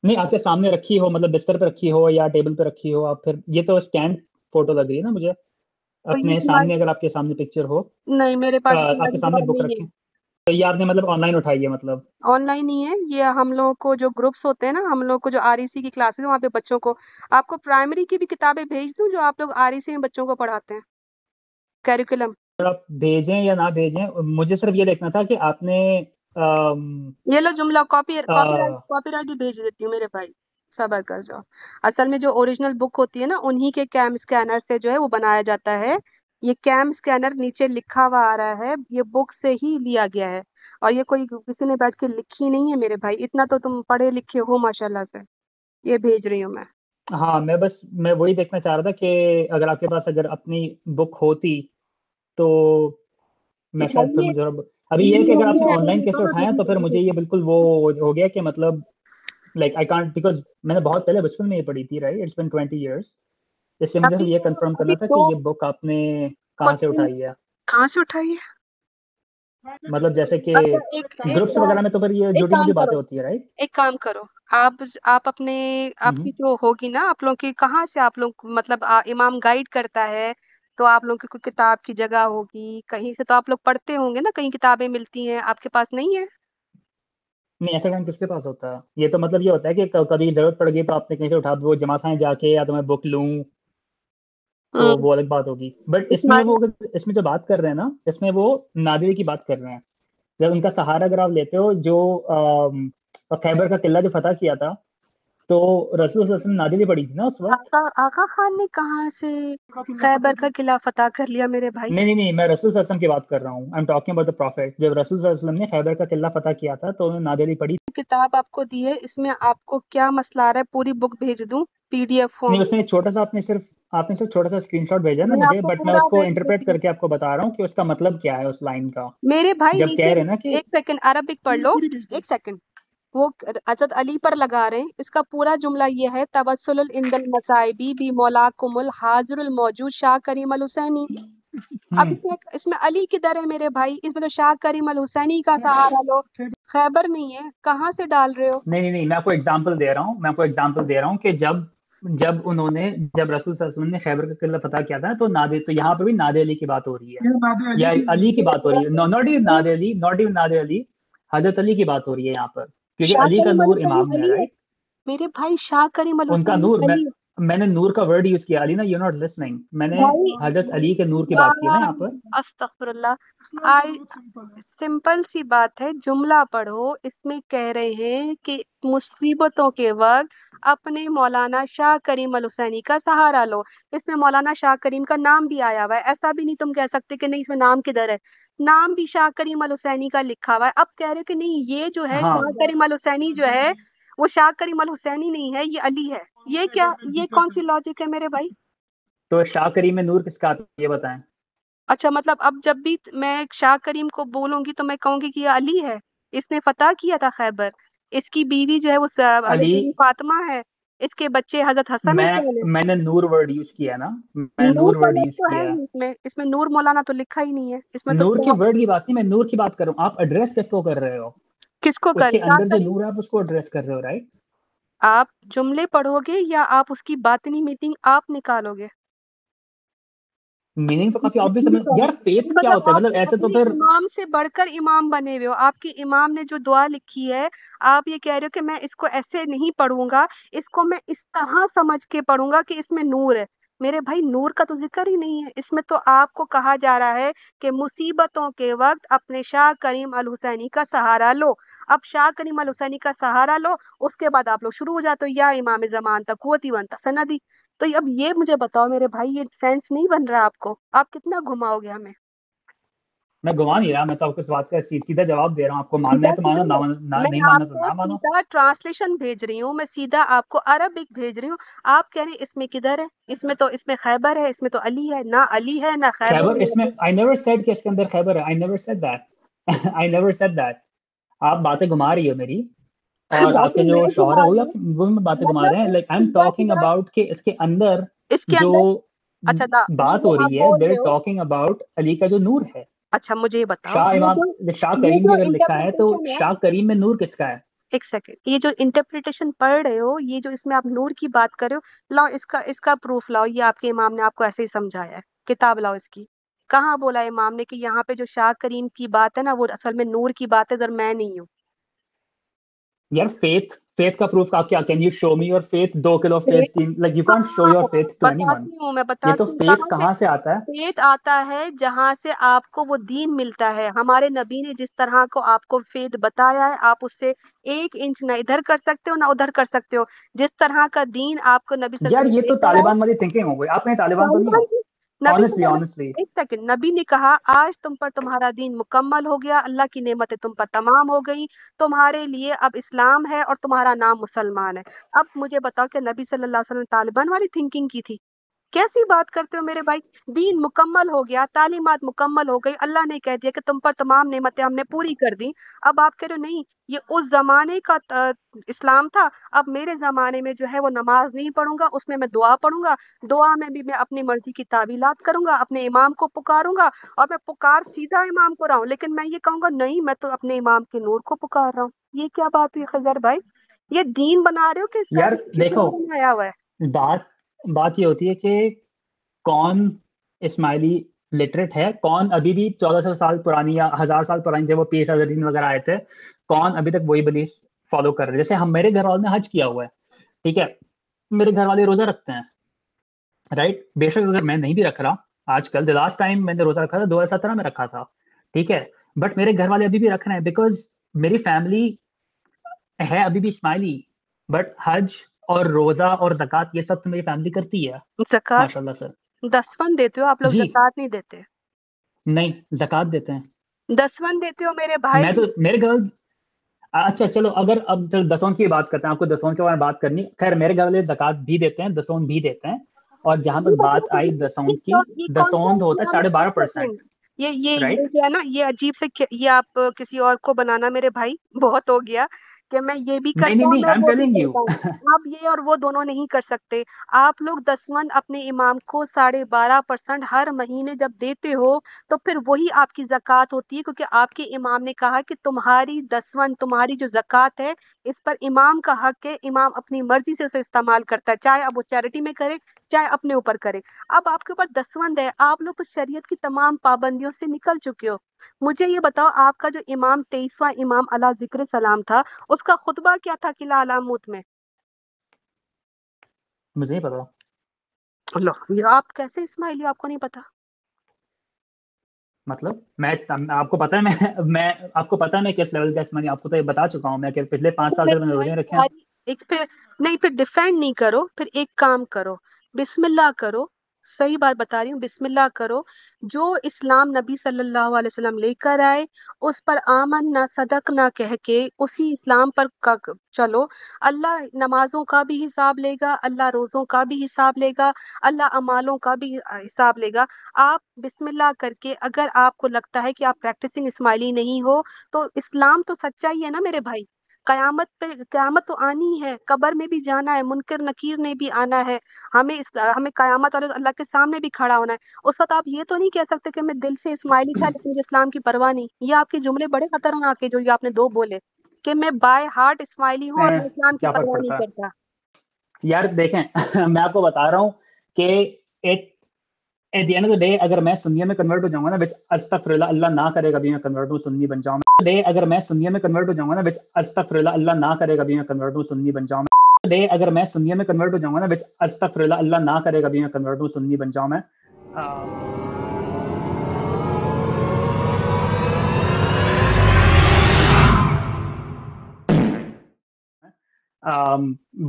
नहीं आपके सामने रखी हो, मतलब बिस्तर पे रखी हो या टेबल पे रखी हो आप, फिर ये तो स्कैन फोटो लग रही है ना मुझे अपने सामने। अगर आपके सामने पिक्चर हो? नहीं मेरे पास आपके सामने बुक रखी। तो ये आपने मतलब ऑनलाइन उठाई है? मतलब ऑनलाइन ही है ये। हम लोगों को जो ग्रुप्स होते हैं ना, हम लोग को जो आरईसी की क्लासेस, वहाँ पे बच्चों को, आपको प्राइमरी की भी किताबें भेज दूं जो आप लोग आरईसी में बच्चों को पढ़ाते हैं, कैरिकुलम? आप भेजें या ना भेजें, मुझे सिर्फ ये देखना था कि आपने ये लो जुमला कॉपीराइट भी भेज देती हूँ मेरे भाई, सबर कर जाओ। असल में जो ओरिजिनल बुक होती है ना, उन्हीं के कैम स्कैनर से जो है वो बनाया जाता है। ये कैम स्कैनर नीचे लिखा हुआ आ रहा है, ये बुक से ही लिया गया है और ये कोई किसी ने बैठ के लिखी नहीं है मेरे भाई। इतना तो तुम पढ़े लिखे हो माशाल्लाह से। ये भेज रही हूँ मैं। हाँ मैं बस मैं वही देखना चाह रहा था कि अगर आपके पास अगर अपनी बुक होती तो मैं शायद अभी ये कि अगर आपने ऑनलाइन कैसे उठाया तो फिर मुझे ये बिल्कुल वो हो गया कि मतलब लाइक आई कांट, बिकॉज़ मैंने बहुत पहले बचपन में ये पढ़ी थी, राइट? इट्स बीन 20 इयर्स, इसलिए मुझे ये कंफर्म करना था कि ये बुक आपने कहाँ से उठाई है। कहाँ से उठाई है मतलब जैसे कि ग्रुप्स वगैरह में तो फिर ये जुड़ी हुई बातें होती है, राइट? एक काम करो आप अपने आपकी जो होगी ना आप लोग की, कहाँ से आप लोग मतलब इमाम गाइड करता है तो आप लोगों की कोई किताब की जगह होगी, कहीं से तो आप लोग पढ़ते होंगे ना, कहीं किताबें मिलती हैं, आपके पास नहीं है? नहीं ऐसा काम किसके पास होता है? ये तो मतलब ये होता है कि कभी जरूरत पड़ गई तो आपने कहीं से उठा, वो जमात जाके, या तो मैं बुक लूं तो वो अलग बात होगी। बट इसमें जो बात कर रहे हैं ना, इसमें वो नादिर की बात कर रहे हैं, जब उनका सहारा अगर आप लेते हो, जो खैबर का किला जो फतह किया था तो रसूल सल्लल्लाहु अलैहि वसल्लम नाज़िल पड़ी थी ना उस वक्त। आगा खान ने कहाँ से खैबर का किला फतह कर लिया मेरे भाई? नहीं, मैं रसूल सल्लल्लाहु अलैहि वसल्लम की बात कर रहा हूँ। I am talking about the prophet. जब रसूल सल्लल्लाहु अलैहि वसल्लम ने खैबर का किला फतह किया था तो उन्होंने नाज़िल पड़ी। किताब आपको दी है, इसमें आपको क्या मसला आ रहा है? पूरी बुक भेज दूं PDF फॉर्म? नहीं, उसमें छोटा सा आपने सिर्फ छोटा सा स्क्रीनशॉट भेजा ना मुझे, बट मैं उसको इंटरप्रेट करके आपको बता रहा हूँ कि उसका मतलब क्या है उस लाइन का। मेरे भाई जब कह रहे ना कि एक सेकंड अरबिक पढ़ लो, एक सेकंड वो हजरत अली पर लगा रहे हैं। इसका पूरा जुमला ये है, तवस्सुल इंदल मसाइबी बी मौलाकुमुल हाजिरुल मौजूद शाह करीम अल हुसैनी। अब इसमें अली किधर है मेरे भाई? इसमें तो शाह करीम अल हुसैनी का सहारा लो, खैबर नहीं है, कहाँ से डाल रहे हो? नहीं, मैं आपको एग्जाम्पल दे रहा हूँ, कि जब रसूल सल्लल्लाहु अलैहि वसल्लम ने खैबर का किला फतह किया था तो नादे, तो यहाँ पर भी नादे अली की बात हो रही है या अली की बात हो रही है? नॉट इवन नादे अली, हजरत अली की बात हो रही है यहाँ पर, क्योंकि अली का नूर इमाम है, राइट? मेरे भाई शाह करीम अल उनका नूर, मैंने नूर का वर्ड यूज किया अली ना, यू नॉट लिसनिंग। मैंने हजरत अली के नूर की बात की ना यहाँ पर। अस्तगफिरुल्लाह, सिंपल सी बात है, जुमला पढ़ो। इसमें कह रहे हैं कि मुसीबतों के वक्त अपने मौलाना शाह करीम अल हुसैनी का सहारा लो। इसमें मौलाना शाह करीम का नाम भी आया हुआ है, ऐसा भी नहीं तुम कह सकते कि नहीं इसमें नाम किधर है, नाम भी शाह करीम अल हुसैनी का लिखा हुआ है। अब कह रहे हो कि नहीं ये जो है शाह करीम अल हुसैनी जो है वो शाह करीम अल हुसैनी नहीं है, ये अली है। ये क्या, ये कौन सी लॉजिक है मेरे भाई? तो शाह करीम में नूर किसका आता है ये बताएं। अच्छा, मतलब अब जब भी मैं शाह करीम को बोलूंगी तो मैं कहूंगी कि ये अली है, इसने फतह किया था खैबर, इसकी बीवी जो है वो फातिमा है, इसके बच्चे हजरत हसन। मैंने नूर वर्ड यूज किया ना, नूर वर्ड यूज किया। इसमें नूर मौलाना तो लिखा ही नहीं है, इसमें नूर के वर्ड की बात नहीं, मैं नूर की बात कर रहा हूँ। आप एड्रेस किसको कर रहे हो? किसको कर रहे हो? आप उसको एड्रेस कर रहे हो, राइट? आप जुमले पढ़ोगे या आप उसकी बातनी मीटिंग आप निकालोगे? मीनिंग तो काफी ऑब्वियस है यार, फेथ क्या होता है मतलब ऐसे तो फिर इमाम से बढ़कर इमाम बने हुए हो। आपके इमाम ने जो दुआ लिखी है आप ये कह रहे हो कि मैं इसको ऐसे नहीं पढ़ूंगा, इसको मैं इस तरह समझ के पढ़ूंगा कि इसमें नूर है। मेरे भाई नूर का तो जिक्र ही नहीं है इसमें, तो आपको कहा जा रहा है कि मुसीबतों के वक्त अपने शाह करीम अल हुसैनी का सहारा लो। अब शाह करीम अल हुसैनी का सहारा लो, उसके बाद आप लोग शुरू हो जाते हो या इमाम ज़मान तक होती वन तक सनदी। तो अब ये मुझे बताओ मेरे भाई, ये सेंस नहीं बन रहा आपको? आप कितना घुमाओगे हमें? मैं घुमा नहीं रहा, मैं तो आपको इस बात का सीधा जवाब दे रहा हूँ। आपको मानना है तो मानो, नहीं मानना तो ना मानो। सीधा ट्रांसलेशन भेज रही हूँ मैं, सीधा आपको अरबिक भेज रही हूँ। आप कह रहे हैं इसमें किधर है? इसमें तो खैबर है, इसमें तो अली है। ना अली है ना खैबर, इसमें आई नेवर सेड कि इसके अंदर खैबर है। I never said that. आप बातें घुमा रही हो मेरी, और आपके जो शौहर है वो बातें घुमा रहे हैं। Like I am talking about कि इसके अंदर जो बात हो रही है, they are talking about Ali का जो नूर है। अच्छा मुझे ये बताओ, शाह करीम में अगर लिखा है तो शाह करीम में नूर किसका है? एक सेकेंड, ये जो इंटरप्रिटेशन पढ़ रहे हो, ये जो इसमें आप नूर की बात कर रहे हो, लाओ इसका प्रूफ लाओ। ये आपके इमाम ने आपको ऐसे ही समझाया है, किताब लाओ इसकी। कहाँ बोला इमाम ने कि यहाँ पे जो शाह करीम की बात है ना वो असल में नूर की बात है, जर मैं नहीं हूँ यार। फेथ का प्रूफ क्या? Can you show me your faith? 2 kilo faith, like you can't show your faith to anyone. मैं बता, ये तो फेथ कहाँ से आता है? फेथ आता है जहाँ से आपको वो दीन मिलता है। हमारे नबी ने जिस तरह को आपको फेथ बताया है, आप उससे 1 इंच ना इधर कर सकते हो ना उधर कर सकते हो। जिस तरह का दीन आपको नबी से यार, ये तो तालिबान वाली थिंकिंग हो गई। आपने तालिबान तो नहीं, Honestly. एक सेकंड, नबी ने कहा आज तुम पर तुम्हारा दीन मुकम्मल हो गया, अल्लाह की नेमतें तुम पर तमाम हो गई, तुम्हारे लिए अब इस्लाम है और तुम्हारा नाम मुसलमान है। अब मुझे बताओ कि नबी सल्लल्लाहु अलैहि वसल्लम तालिबान वाली थिंकिंग की थी? कैसी बात करते हो मेरे भाई? दीन मुकम्मल हो गया, तालीमात मुकम्मल हो गई, अल्लाह ने कह दिया कि तुम पर तमाम नेमतें हमने पूरी कर दी। अब आप कह रहे हो नहीं ये उस जमाने का इस्लाम था, अब मेरे जमाने में जो है वो नमाज नहीं पढ़ूंगा, उसमें मैं दुआ पढ़ूंगा, दुआ में भी मैं अपनी मर्जी की तावीलात करूंगा, अपने इमाम को पुकारूंगा, और मैं पुकार सीधा इमाम को रहा हूँ। लेकिन मैं ये कहूंगा नहीं मैं तो अपने इमाम के नूर को पुकार रहा हूँ। ये क्या बात हुई खजर भाई? ये दीन बना रहे हो कि यार? देखो आया हुआ है बात ये होती है कि कौन इस्माइली लिटरेट है, कौन अभी भी 1400 साल पुरानी या 1000 साल पुरानी जब वो पेश अजरीन वगैरह आए थे, कौन अभी तक वही बिलीफ फॉलो कर रहे हैं। जैसे हम, मेरे घर वालों ने हज किया हुआ है, ठीक है, मेरे घर वाले रोजा रखते हैं, राइट? बेशक अगर मैं नहीं भी रख रहा आजकल, द लास्ट टाइम मैंने रोजा रखा था 2017 में रखा था, ठीक है, बट मेरे घर वाले अभी भी रख रहे हैं बिकॉज मेरी फैमिली है अभी भी इस्माइली। बट हज और रोजा और ज़कात ये सब तो मेरी फैमिली करती है। ज़कात माशाल्लाह सर। दसवन देते हो आप लोग? ज़कात नहीं देते? नहीं, ज़कात देते हैं। दसवन देते हो मेरे भाई? मैं तो मेरे घर, अच्छा चलो अगर अब दसवन की बात करते हैं, आपको दसवन के बारे में बात करनी, खैर मेरे घर वाले ज़कात भी देते हैं, दसवन भी देते हैं। और जहाँ तक बात आई दसवन की, दसवन होता है 12.5%। ये क्या ना, ये अजीब से ये आप किसी और को बनाना मेरे भाई, बहुत हो गया कि मैं ये भी करता हूँ, आप ये और वो दोनों नहीं कर सकते। आप लोग दसवन अपने इमाम को 12.5% हर महीने जब देते हो तो फिर वही आपकी ज़कात होती है, क्योंकि आपके इमाम ने कहा कि तुम्हारी दसवन, तुम्हारी जो ज़कात है इस पर इमाम का हक है, इमाम अपनी मर्जी से उसे इस्तेमाल करता है, चाहे अब वो चैरिटी में करे चाहे अपने ऊपर करे। अब आपके ऊपर दसवन है, आप लोग तो शरीयत की तमाम पाबंदियों से निकल चुके हो। मुझे ये बताओ आपका जो इमाम 23वां इमाम अला जिक्र सलाम था, उसका खुतबा क्या था किला अलामूत में? मुझे नहीं पता। अल्लाह, ये आप कैसे इस्माइली आपको नहीं पता? मतलब मैं आपको पता है, मैं आपको पता है मैं किस लेवल का इस्माइली, आपको तो ये बता चुका हूँ मैं कि पिछले 5 साल से मैंने रोजे रखे हैं। एक फिर नहीं, फिर डिफेंड नहीं करो, फिर एक काम करो, बिस्मिल्लाह करो, सही बात बता रही हूँ, बिस्मिल्लाह करो। जो इस्लाम नबी सल्लल्लाहु अलैहि वसल्लम लेकर आए उस पर आमन ना सदक ना कह के उसी इस्लाम पर चलो। अल्लाह नमाजों का भी हिसाब लेगा, अल्लाह रोज़ों का भी हिसाब लेगा, अल्लाह अमालों का भी हिसाब लेगा। आप बिस्मिल्लाह करके, अगर आपको लगता है कि आप प्रैक्टिसिंग इस्माइली नहीं हो, तो इस्लाम तो सच्चा ही है ना मेरे भाई। कयामत पे, कयामत तो आनी है, कब्र में भी जाना है, मुनकर नकीर ने भी आना है, हमें कयामत और अल्लाह के सामने भी खड़ा होना है। उस वक्त आप ये तो नहीं कह सकते कि मैं दिल से इस्माइली था लेकिन मुझे इस्लाम की परवाह नहीं। ये आपके जुमले बड़े खतरनाक है जो ये आपने दो बोले कि मैं बाय हार्ट इस्माइली हूँ और इस्लाम की परवाह नहीं करता। यार देखें मैं आपको बता रहा हूँ कि at the end of the day अगर मैं सुन्नी में कन्वर्ट हो जाऊंगा ना, विच अस्तगफिरुल्लाह अल्लाह ना करे कभी मैं कन्वर्ट हूँ सुन्नी बन जाऊँ डे, अगर मैं सुन्नी में कन्वर्ट हो जाऊंगा ना, विच अस्तगफिरुल्लाह अल्लाह ना करे कभी मैं कन्वर्ट हूँ सुन्नी बन जाऊँ डे, अगर मैं सुन्नी में कन्वर्ट हो जाऊंगा ना, विच अस्तगफिरुल्लाह अल्लाह ना करे कभी मैं कन्वर्ट हूँ सुन्नी बन जाऊँ मैं।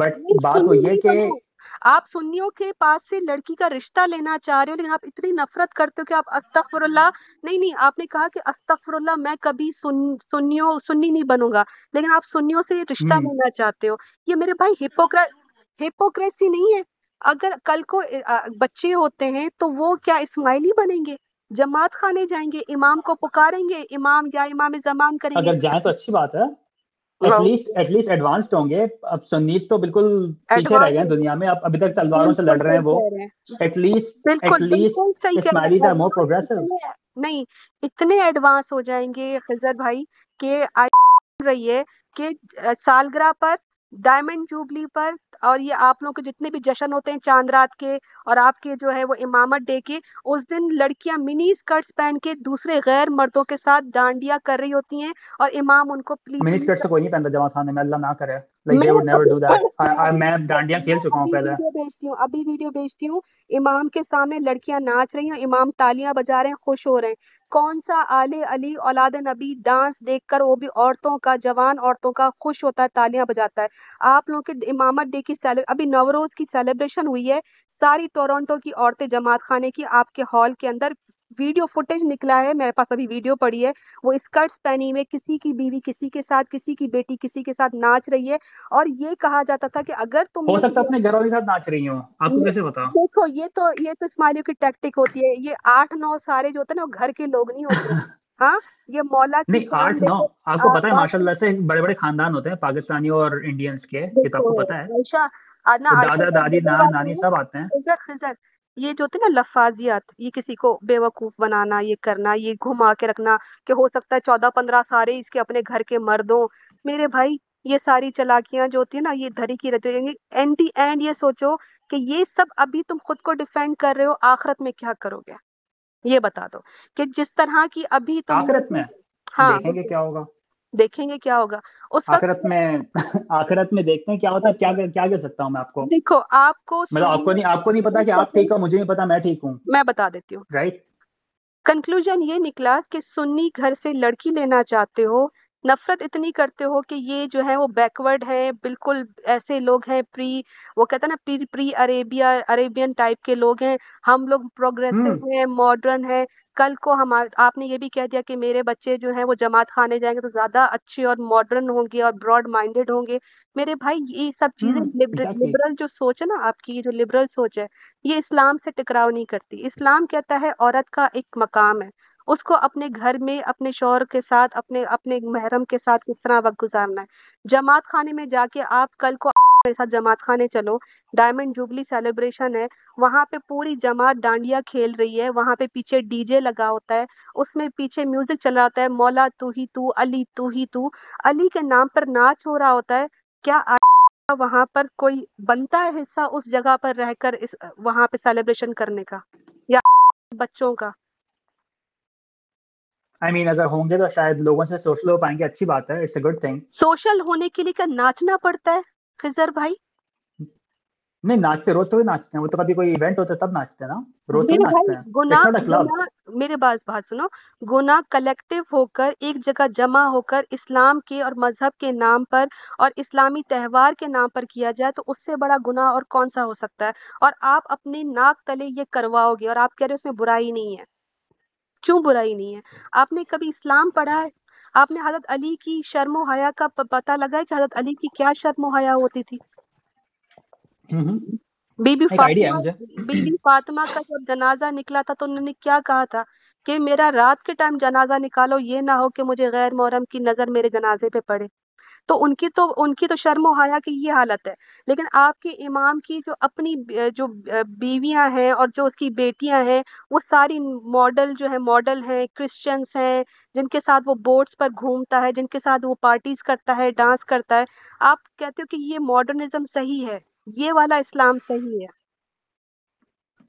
बट बात हुई है कि आप सुन्नियों के पास से लड़की का रिश्ता लेना चाह रहे हो, लेकिन आप इतनी नफरत करते हो कि आप अस्तगफिरुल्लाह, नहीं आपने कहा कि अस्तगफिरुल्लाह मैं कभी सुन्नी नहीं बनूंगा, लेकिन आप सुन्नियों से रिश्ता लेना चाहते हो। ये मेरे भाई हिपोक्रेसी नहीं है? अगर कल को बच्चे होते हैं तो वो क्या इस्माइली बनेंगे? जमात खाने जाएंगे, इमाम को पुकारेंगे, इमाम या इमाम जमान करेंगे? अगर जाए तो अच्छी बात है, एटलीस्ट एडवांस्ड होंगे। अब सुन्नीस तो बिल्कुल पीछे रह गए दुनिया में, अब अभी तक तलवारों से लड़ रहे हैं वो। At least Ismailis are more progressive. नहीं, इतने एडवांस हो जाएंगे खिजर भाई के आई रही है कि सालगिरह पर, डायमंड जुबली पर, और ये आप लोगों के जितने भी जश्न होते हैं चांद रात के और आपके जो है वो इमामत डे के, उस दिन लड़कियां मिनी स्कर्ट्स पहन के दूसरे गैर मर्दों के साथ डांडिया कर रही होती हैं और इमाम उनको प्लीज मिनी स्कर्ट्स तो कोई नहीं पहनता जमा खाने में, अल्लाह ना करे, like they would never do that. मैं डांडिया खेल चुका हूं पहले, अभी वीडियो भेजती हूँ। इमाम के सामने लड़कियां नाच रही हैं, इमाम तालियां बजा रहे हैं, खुश हो रहे हैं। कौन सा आले अली औलाद नबी डांस देखकर, वो भी औरतों का, जवान औरतों का, खुश होता है, तालियां बजाता है। आप लोगों के इमामत डे की अभी नवरोज की सेलिब्रेशन हुई है, सारी टोरंटो की औरतें जमात खाने की आपके हॉल के अंदर, वीडियो फुटेज निकला है मेरे पास, अभी वीडियो पड़ी है, वो स्कर्ट्स पहनी हुई, किसी की बीवी किसी के साथ, किसी की बेटी किसी के साथ नाच रही है। और ये कहा जाता था कि अगर तुम हो सकता अपने घर वालों के साथ नाच रही हो, आपको कैसे पता? देखो ये तो इस्माइलियों की टैक्टिक होती है, ये 8-9 सारे जो होते हैं ना वो घर के लोग नहीं होते। हाँ, ये मौला की 8-9 आपको पता है माशाल्लाह से बड़े बड़े खानदान होते हैं पाकिस्तानियों और इंडियंस के, ये तो आपको पता है, दादा दादी नाना नानी सब आते हैं। ये जो थे ना लफाजियात, ये किसी को बेवकूफ बनाना, ये करना, ये घुमा के रखना कि हो सकता है 14-15 सारे इसके अपने घर के मर्दों, मेरे भाई ये सारी चालाकियां जो होती है ना, ये धरी की रचेंगे। एंड दी एंड ये सोचो कि ये सब अभी तुम खुद को डिफेंड कर रहे हो, आखिरत में क्या करोगे ये बता दो। कि जिस तरह की अभी तुम आखिरत में, हाँ देखेंगे क्या होगा उस आखिरत में देखते हैं क्या होता है, क्या कर सकता हूँ मैं आपको। देखो आपको मतलब आपको नहीं पता कि आप ठीक हो, मुझे नहीं पता मैं ठीक हूँ, मैं बता देती हूँ। राइट, कंक्लूजन ये निकला कि सुन्नी घर से लड़की लेना चाहते हो, नफरत इतनी करते हो कि ये जो है वो बैकवर्ड है, बिल्कुल ऐसे लोग हैं प्री, वो कहता है ना प्री अरेबिया, अरेबियन टाइप के लोग हैं। हम लोग प्रोग्रेसिव हैं, मॉडर्न है। कल को हम आपने ये भी कह दिया कि मेरे बच्चे जो हैं वो जमात खाने जाएंगे तो ज्यादा अच्छे और मॉडर्न होंगे और ब्रॉड माइंडेड होंगे। मेरे भाई ये सब चीजें लिबरल जो सोच है ना, आपकी ये जो लिबरल सोच है, ये इस्लाम से टकराव नहीं करती। इस्लाम कहता है औरत का एक मकाम है, उसको अपने घर में अपने शौहर के साथ, अपने अपने महरम के साथ किस तरह वक्त गुजारना है। जमात खाने में जाके आप कल को मेरे साथ जमात खाने चलो, डायमंड जुबली सेलिब्रेशन है, वहां पे पूरी जमात डांडिया खेल रही है, वहां पे पीछे डीजे लगा होता है, उसमें पीछे म्यूजिक चल रहा होता है, मौला तू ही तू, अली तू ही तू, अली के नाम पर नाच हो रहा होता है। क्या वहां पर कोई बनता है हिस्सा उस जगह पर रहकर इस वहां पे सेलिब्रेशन करने का या बच्चों का? अगर होंगे तो शायद लोगों से सोशल हो पाएंगे, अच्छी बात है, it's a good thing. Social होने के लिए क्या नाचना पड़ता है खिजर भाई? नहीं, नाचते रोज तो नाचते हैं, वो तो कभी कोई इवेंट होता है तब नाचते हैं ना, रोज तो नाचते हैं। गुनाह, मेरे पास बात सुनो, गुनाह कलेक्टिव होकर एक जगह जमा होकर इस्लाम के और मजहब के नाम पर और इस्लामी त्यौहार के नाम पर किया जाए तो उससे बड़ा गुनाह और कौन सा हो सकता है? और आप अपने नाक तले ये करवाओगे और आप कह रहे हो उसमें बुराई नहीं है। क्यों बुराई नहीं है? आपने कभी इस्लाम पढ़ा है? आपने हजरत अली की शर्म व हया का पता लगा है कि हजरत अली की क्या शर्म व हया होती थी? बीबी फातिमा का जब जनाजा निकला था तो उन्होंने क्या कहा था कि मेरा रात के टाइम जनाजा निकालो, ये ना हो कि मुझे गैर मोहरम की नजर मेरे जनाजे पे पड़े। तो उनकी तो शर्म व हया की ये हालत है। लेकिन आपके इमाम की जो अपनी जो बीवियां हैं और जो उसकी बेटियां हैं वो सारी मॉडल हैं, क्रिश्चियंस हैं, जिनके साथ वो बोट्स पर घूमता है, जिनके साथ वो पार्टीज करता है, डांस करता है। आप कहते हो कि ये मॉडर्निज्म सही है, ये वाला इस्लाम सही है?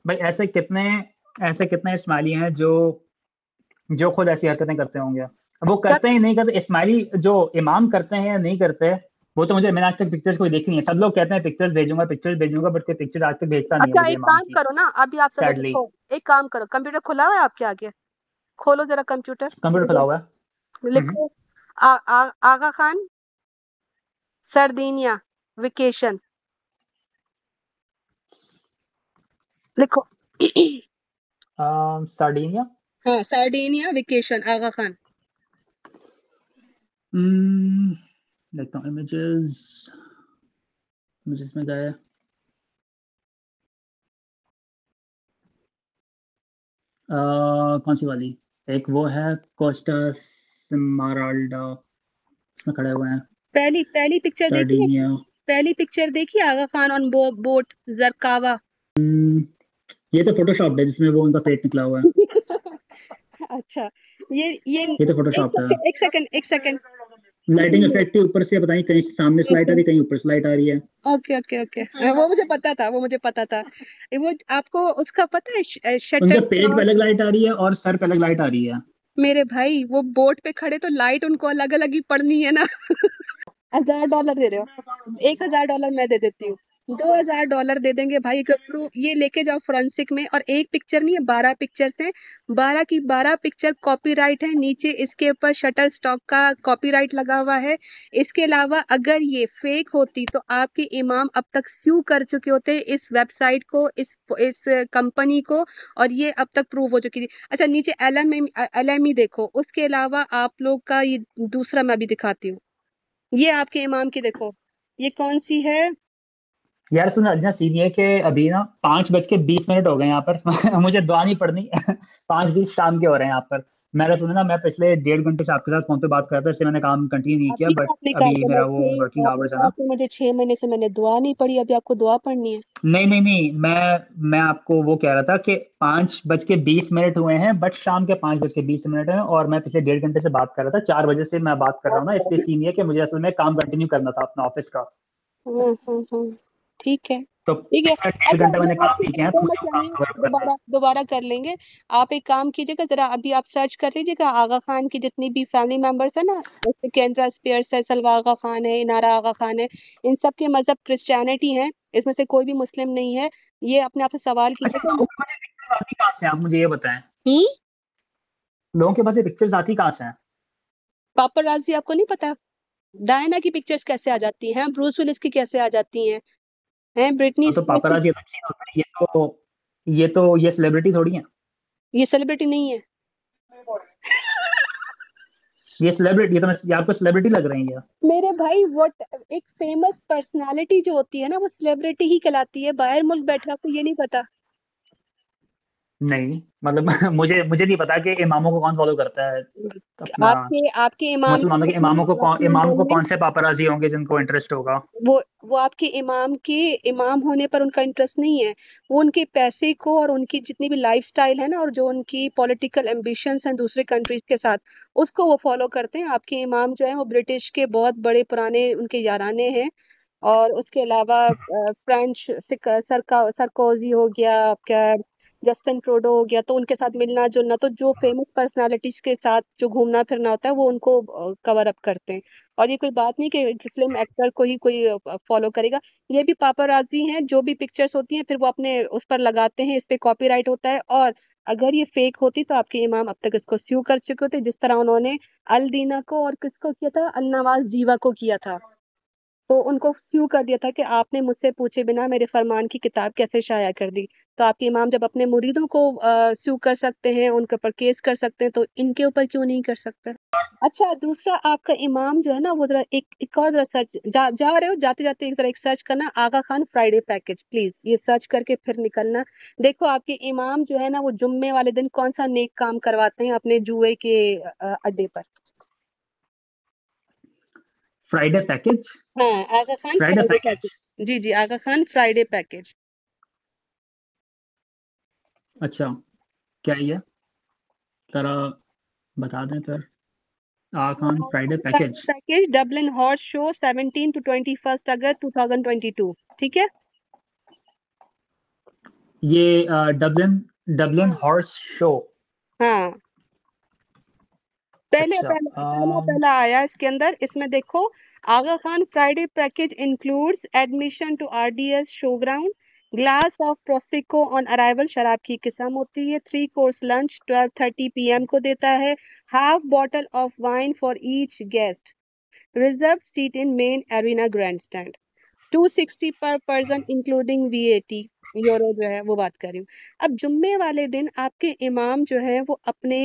भाई ऐसे कितने इस्माइली हैं जो खुद ऐसी हरकतें करते होंगे। वो करते हैं नहीं करते, इस्माइली जो इमाम करते हैं या नहीं करते वो तो मुझे, मैंने आज तक पिक्चर्स कोई देखी नहीं है। सब लोग कहते हैं पिक्चर्स भेजूंगा, बट कोई पिक्चर आज तक भेजता नहीं है। अच्छा, एक काम करो ना, अभी आप सब एक काम करो, कंप्यूटर खुला हुआ है आपके आगे? खोलो जरा कंप्यूटर खुला हुआ है, लिखो आगा खान सर्दिनिया वेकेशन लिखो। Sardinia vacation आगा खान। देखता हूँ इमेजेस में गया। कौन सी वाली? एक वो है कोस्टा स्माराल्डा में खड़े हुए हैं। पहली पिक्चर देखी है? आगा खान ऑन बोट जरकावा। ये तो फोटोशॉप है जिसमें वो उनका पेट निकला हुआ है। अच्छा, ये तो फोटोशॉप है। एक सेकंड, लाइटिंग इफेक्ट ऊपर से, पता नहीं कहीं सामने स्लाइड आ रही, कहीं ऊपर स्लाइड आ रही है। ओके, वो मुझे पता था। वो आपको उसका पता है, शटर पेट पे अलग लाइट आ रही है और सर पे अलग लाइट आ रही है। मेरे भाई वो बोट पे खड़े तो लाइट उनको अलग अलग ही पड़नी है ना। $1000 दे रहे हो? $1000 मैं दे देती हूँ, $2000 दे देंगे भाई। ये लेके जाओ फोरेंसिक में, और एक पिक्चर नहीं है, 12 पिक्चर्स हैं, 12 की 12 पिक्चर कॉपीराइट है। नीचे इसके ऊपर शटर स्टॉक का कॉपीराइट लगा हुआ है। इसके अलावा अगर ये फेक होती तो आपके इमाम अब तक स्यू कर चुके होते इस वेबसाइट को, इस कंपनी को, और ये अब तक प्रूव हो चुकी थी। अच्छा, नीचे LME देखो। उसके अलावा आप लोग का ये दूसरा मैं भी दिखाती हूँ, ये आपके इमाम की देखो, ये कौन सी है यार? सुनो अजना, सीन ये कि अभी ना 5:20 हो गए यहाँ पर। मुझे दुआ नहीं पड़नी। 5:20 शाम के हो रहे हैं यहाँ पर। मैंने सुना ना, मैं पिछले 1.5 घंटे से आपके साथ फोन पे बात कर रहा था, इसलिए मैंने काम कंटिन्यू नहीं किया, बट अभी मेरा वो वर्किंग आवर्स है ना। मुझे 6 महीने से मैंने दुआ नहीं पड़ी, अभी आपको दुआ पढ़नी है? नहीं, मैं आपको वो कह रहा था कि 5:20 हुए हैं, बट शाम के 5:20 है, और मैं पिछले 1.5 घंटे से बात कर रहा था। 4 बजे से मैं बात कर रहा हूँ ना, इसलिए सीन ये कि मुझे असल में काम कंटिन्यू करना था अपना ऑफिस का। ठीक है। दोबारा कर लेंगे। आप एक काम कीजिएगा, जरा अभी आप सर्च कर लीजिएगा आगा खान की जितनी भी फैमिली मेंबर्स है ना, जैसे केंद्रा स्पेयर्स है, सलवा आगा खान है, इनारा आगा खान है, इन सब के मजहब क्रिश्चियनिटी है, इसमें से कोई भी मुस्लिम नहीं है। ये अपने आप से सवाल कीजिएगा, आप मुझे ये बताएं लोगों के पास ये पिक्चर्स आती कहाँ से हैं? पापराजी आपको नहीं पता डायना की पिक्चर्स कैसे आ जाती हैं, ब्रूस विलिस की कैसे आ जाती हैं, हैं ब्रिटनी तो पापराजी अच्छी होता है। ये सेलिब्रिटी थोड़ी है, ये सेलिब्रिटी नहीं है ये सेलिब्रिटी तो ये आपको सेलिब्रिटी लग रही है मेरे भाई। व्हाट एक फेमस पर्सनालिटी जो होती है ना वो सेलिब्रिटी ही कहलाती है। बाहर मुल्क बैठे आपको ये नहीं पता? नहीं मतलब मुझे नहीं पता कि इमामों को कौन फॉलो करता है। आपके इमामों को कौन से पापराजी होंगे जिनको इंटरेस्ट होगा? वो आपके इमाम के इमाम होने पर उनका इंटरेस्ट नहीं है, वो उनके पैसे को और उनकी जितनी भी लाइफस्टाइल है ना और जो उनकी पॉलिटिकल एम्बिशंस हैं दूसरे कंट्रीज के साथ उसको वो फॉलो करते हैं। आपके इमाम जो है वो ब्रिटिश के बहुत बड़े पुराने उनके याराने हैं और उसके अलावा फ्रेंच सरकोजी हो गया, आपका जस्टिन ट्रूडो हो गया, तो उनके साथ मिलना जुलना, तो जो फेमस पर्सनालिटीज के साथ जो घूमना फिरना होता है वो उनको कवर अप करते हैं। और ये कोई बात नहीं कि फिल्म एक्टर को ही कोई फॉलो करेगा, ये भी पापराजी हैं, जो भी पिक्चर्स होती हैं फिर वो अपने उस पर लगाते हैं, इस पे कॉपीराइट होता है। और अगर ये फेक होती तो आपके इमाम अब तक इसको स्यू कर चुके होते, जिस तरह उन्होंने अलदीना को और किसको किया था, अलनवाज जीवा को किया था, तो उनको स्यू कर दिया था कि आपने मुझसे पूछे बिना मेरे फरमान की किताब कैसे शाया कर दी। तो आपके इमाम जब अपने मुरीदों को स्यू कर सकते हैं, उनके ऊपर केस कर सकते हैं, तो इनके ऊपर क्यों नहीं कर सकते? अच्छा दूसरा आपका इमाम जो है ना वो जरा एक और जरा सर्च जा रहे हो, जाते जाते एक जरा एक सर्च करना आगा खान Friday package, please ये सर्च करके फिर निकलना। देखो आपके इमाम जो है ना वो जुम्मे वाले दिन कौन सा नेक काम करवाते हैं अपने जुए के अड्डे पर? फ्राइडे पैकेज, हाँ आगा खान फ्राइडे पैकेज, जी जी आगा खान फ्राइडे पैकेज। अच्छा क्या ये जरा बता दें फिर, आगा खान Friday package डबलिन हॉर्स शो 17 to 21 अगस्त 2022, ठीक है? ये डबलिन हॉर्स शो, हाँ पहला आया इसके अंदर। इसमें देखो आगा खान Friday package includes admission to RDS show ground, glass of prosecco on arrival, शराब की किस्म होती है, 3 कोर्स लंच 12:30 PM को देता है, half bottle of wine for each guest, reserve seat in main arena grand stand, 260 पर पर्सन इंक्लूडिंग VAT यूरो जो है वो बात कर रही हूँ। अब जुम्मे वाले दिन आपके इमाम जो है वो अपने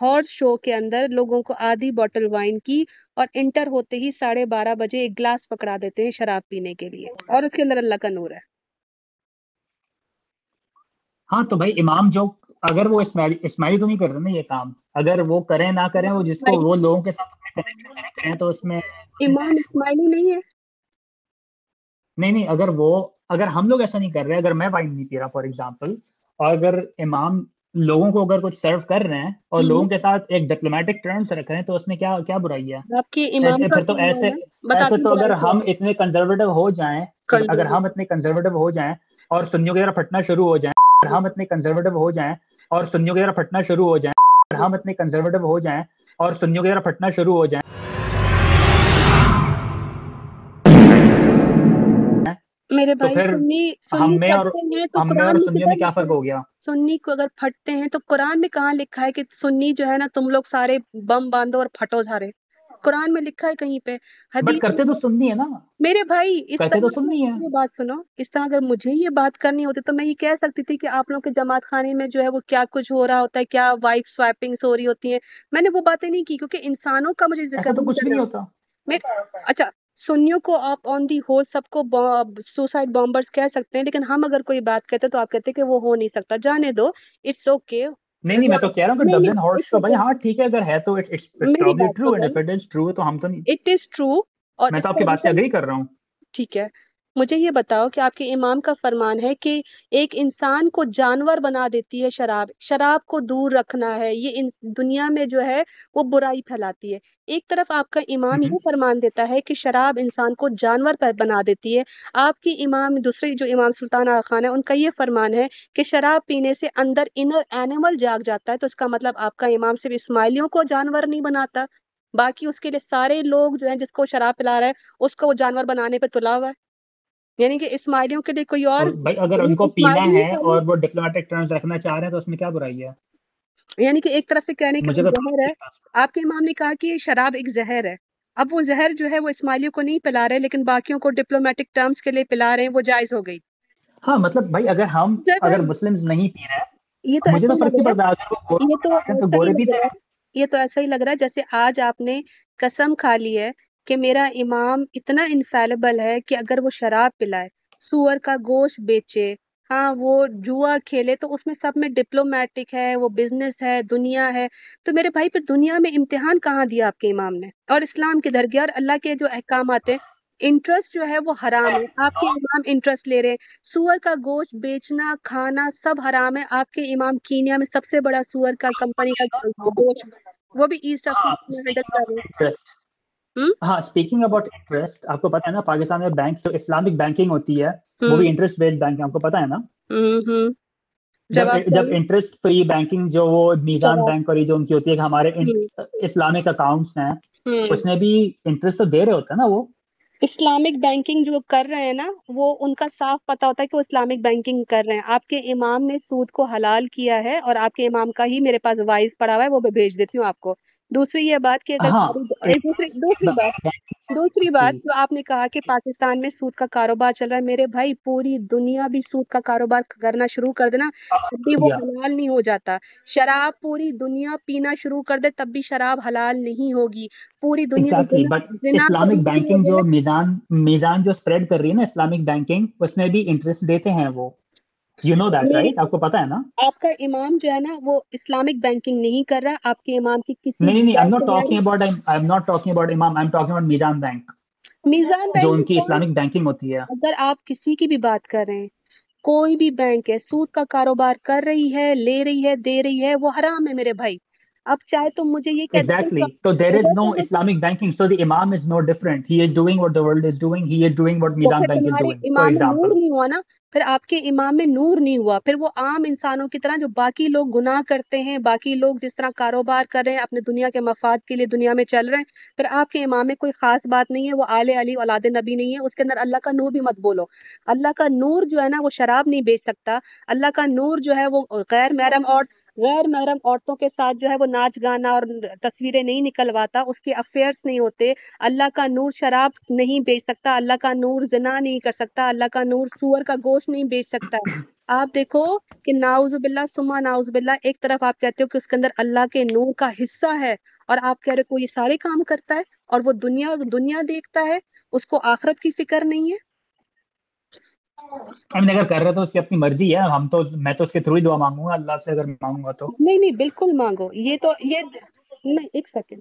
हॉर्स शो के अंदर लोगों को आधी बोतल वाइन की और इंटर होते ही 12:30 बजे एक ग्लास पकड़ा देते हैं शराब पीने के लिए, और उसके अंदर अल्लाह का नूर है। हाँ तो भाई इमाम जो अगर वो इस्माइली तो नहीं करते ना ये काम, अगर वो करें ना करें वो जिसको वो लोगों के साथ करें तो उसमें इमाम इस्माइली नहीं है। नहीं, अगर हम लोग ऐसा नहीं कर रहे, अगर मैं वाइन नहीं पी रहा फॉर एग्जांपल, और अगर इमाम लोगों को अगर कुछ सर्व कर रहे हैं और लोगों के साथ एक डिप्लोमेटिक टर्म्स रख रहे हैं तो उसमें क्या क्या बुराई है? आपके इमाम ऐसे, फिर तो ऐसे तो अगर हम इतने कंजर्वेटिव हो जाएं और सुन्नियों की तरह फटना शुरू हो जाए हम इतने कंजर्वेटिव हो जाए और सुन्नियों की तरह फटना शुरू हो जाए मेरे भाई। तो सुन्नी फटते हैं तो कुरान में क्या फर्क हो गया? सुन्नी को अगर फटते हैं तो कुरान में कहाँ लिखा है कि सुन्नी जो है ना तुम लोग सारे बम बांधो और फटो सारे? कुरान में लिखा है कहीं पे? हदीस करते तो सुन्नी है ना मेरे भाई, इस तरह तो सुन्नी है। ये बात सुनो, इस तरह अगर मुझे ये बात करनी होती तो मैं ये कह सकती थी कि आप लोग के जमात खाने में जो है वो क्या कुछ हो रहा होता है, क्या वाइफ स्वैपिंग्स हो रही होती है, मैंने वो बातें नहीं की क्योंकि इंसानों का मुझे जिक्र तो कुछ भी नहीं होता। अच्छा सुन्नियों को आप ऑन दी होल सबको सुसाइड बॉम्बर्स कह सकते हैं, लेकिन हम अगर कोई बात कहते तो आप कहते हैं कि वो हो नहीं सकता, जाने दो, इट्स ओके। नहीं मैं तो कह रहा हूँ कि डबलिन हॉर्स शो भाई, हाँ ठीक है अगर है तो it's probably true and if it is true तो हम तो इट इज ट्रू, और मैं तो आपकी बात से एग्री कर रहा हूँ। ठीक है मुझे ये बताओ कि आपके इमाम का फरमान है कि एक इंसान को जानवर बना देती है शराब, शराब को दूर रखना है, ये दुनिया में जो है वो बुराई फैलाती है। एक तरफ आपका इमाम ये फरमान देता है कि शराब इंसान को जानवर पर बना देती है, आपकी इमाम दूसरे जो इमाम सुल्तान आगा खान है उनका ये फरमान है कि शराब पीने से अंदर इनर एनिमल जाग जाता है, तो इसका मतलब आपका इमाम सिर्फ इस्माइलियों को जानवर नहीं बनाता, बाकी उसके लिए सारे लोग जो है जिसको शराब पिला रहा है उसको वो जानवर बनाने पर तुला हुआ है, यानी कि इस्माइलियों के लिए कोई और भाई अगर उनको पीना है और वो डिप्लोमेटिक टर्म्स रखना चाह रहे हैं तो उसमें क्या बुराई है? यानी कि एक तरफ से कहने के जहर है। आपके इमाम ने कहा कि शराब एक जहर है। अब वो जहर जो है वो इस्माइलियों को नहीं पिला रहे लेकिन बाकियों को डिप्लोमेटिक टर्म्स के लिए पिला रहे हैं, वो जायज हो गई। हाँ मतलब भाई अगर हम अगर मुस्लिम्स नहीं पी रहे ये तो मुझे तो ऐसा ही लग रहा है जैसे आज आपने कसम खा ली है कि मेरा इमाम इतना इनफैलेबल है कि अगर वो शराब पिलाए, सूअर का गोश्त बेचे, हाँ वो जुआ खेले, तो उसमें सब में डिप्लोमेटिक है, वो बिजनेस है, दुनिया है। तो मेरे भाई पर दुनिया में इम्तिहान कहाँ दिया आपके इमाम ने और इस्लाम की धरगी और अल्लाह के जो अहकाम आते। इंटरेस्ट जो है वो हराम है, आपके इमाम इंटरेस्ट ले रहे हैं। सूअर का गोश्त बेचना खाना सब हराम है। आपके इमाम कीनिया में सबसे बड़ा सूअर का कंपनी का गोश्त, वो भी ईस्ट अफ्रीका। हाँ स्पीकिंग अबाउट इंटरेस्ट, आपको पता है ना पाकिस्तान में बैंक तो इस्लामिक बैंकिंग होती है, वो भी इंटरेस्ट बेस्ड बैंक है, आपको पता है ना। जब इंटरेस्ट फ्री बैंकिंग जो वो निजाम बैंक और ये जो उनकी होती है हमारे इस्लामिक अकाउंट्स हैं उसमें भी इंटरेस्ट तो दे रहे होता है ना। वो इस्लामिक बैंकिंग जो कर रहे हैं ना वो उनका साफ पता होता है कि वो इस्लामिक बैंकिंग कर रहे हैं। आपके इमाम ने सूद को हलाल किया है और आपके इमाम का ही मेरे पास वाइज पड़ा हुआ है, वो मैं भेज देती हूँ आपको। दूसरी ये बात कि अगर हाँ, दूसरी बात जो आपने कहा कि पाकिस्तान में सूद का कारोबार चल रहा है, मेरे भाई पूरी दुनिया भी सूद का कारोबार करना शुरू कर देना तब भी वो हलाल नहीं हो जाता। शराब पूरी दुनिया पीना शुरू कर दे तब भी शराब हलाल नहीं होगी पूरी दुनिया। इस्लामिक बैंकिंग जो मिजान जो स्प्रेड कर रही है ना इस्लामिक बैंकिंग, उसमें भी इंटरेस्ट देते हैं वो, यू नो दैट राइट, आपको पता है ना। आपका इमाम जो है ना वो इस्लामिक बैंकिंग नहीं कर रहा। आपके इमाम की किसी नहीं I am not talking about इमाम, I am talking about Meezan bank जो उनकी इस्लामिक बैंकिंग होती है। अगर आप किसी की भी बात कर रहे हैं, कोई भी बैंक है सूद का कारोबार कर रही है, ले रही है, दे रही है, वो हराम है मेरे भाई। अब चाहे तो मुझे ये एग्जैक्टली तो there is no Islamic banking, so the इमाम is no different, he is doing what the world is doing, he is doing what Meezan bank is doing. इमाम में नूर नहीं हुआ ना, फिर आपके इमाम में नूर नहीं हुआ, फिर वो आम इंसानों की तरह जो बाकी लोग गुनाह करते हैं, बाकी लोग जिस तरह कारोबार कर रहे हैं अपने दुनिया के मफाद के लिए दुनिया में चल रहे हैं, फिर आपके इमाम में कोई खास बात नहीं है, वो आले अली औलाद नबी नहीं है। उसके अंदर अल्लाह का नूर भी मत बोलो। अल्लाह का नूर जो है ना वो शराब नहीं बेच सकता। अल्लाह का नूर जो है वो गैर महरम औरतों के साथ जो है वो नाच गाना और तस्वीरें नहीं निकलवाता, उसके अफेयर्स नहीं होते। अल्लाह का नूर शराब नहीं बेच सकता, अल्लाह का नूर ज़िना नहीं कर सकता, अल्लाह का नूर सूअर का गोश्त नहीं बेच सकता। आप देखो कि नाउजुबिल्ला सुमा नाउजुबिल्ला, एक तरफ आप कहते हो कि उसके अंदर अल्लाह के नूर का हिस्सा है और आप कह रहे हो ये सारे काम करता है और वो दुनिया देखता है, उसको आखिरत की फिक्र नहीं है। अगर कर रहा तो उसकी अपनी मर्जी है, हम तो मैं तो उसके थ्रू ही दुआ मांगूंगा, अल्लाह से अगर मांगूंगा तो। नहीं बिल्कुल मांगो, ये नहीं, एक सेकंड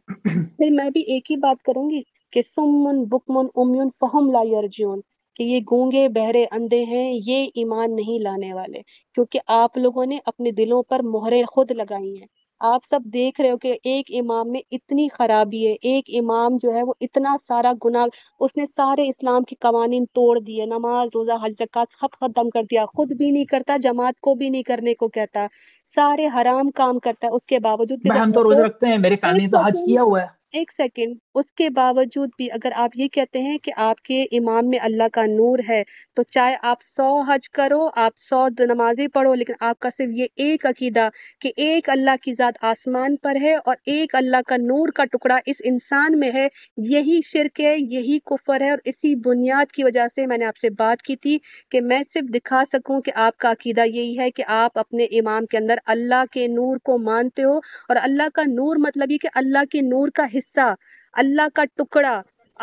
फिर मैं भी एक ही बात करूंगी कि सुम्मुन बुकमुन उम्युन फहुम ला यरजून, कि ये गूंगे बहरे अंधे हैं, ये ईमान नहीं लाने वाले, क्योंकि आप लोगों ने अपने दिलों पर मोहरें खुद लगाई हैं। आप सब देख रहे हो कि एक इमाम में इतनी खराबी है, एक इमाम जो है वो इतना सारा गुनाह, उसने सारे इस्लाम के कवानीन तोड़ दिए, नमाज रोजा हज ज़कात सब खत्म कर दिया, खुद भी नहीं करता, जमात को भी नहीं करने को कहता, सारे हराम काम करता है, उसके बावजूद भी हम तो रोजा रखते हैं, मेरी फैमिली तो हज किया हुआ है। एक सेकंड, उसके बावजूद भी अगर आप ये कहते हैं कि आपके इमाम में अल्लाह का नूर है, तो चाहे आप 100 हज करो, आप 100 नमाजें पढ़ो, लेकिन आपका सिर्फ ये एक अकीदा कि एक अल्लाह की जात आसमान पर है और एक अल्लाह का नूर का टुकड़ा इस इंसान में है, यही शिर्क है, यही कुफर है। और इसी बुनियाद की वजह से मैंने आपसे बात की थी कि मैं सिर्फ दिखा सकूँ कि आपका अकीदा यही है कि आप अपने इमाम के अंदर अल्लाह के नूर को मानते हो, और अल्लाह का नूर मतलब ये कि अल्लाह के नूर का हिस्सा, अल्लाह का टुकड़ा।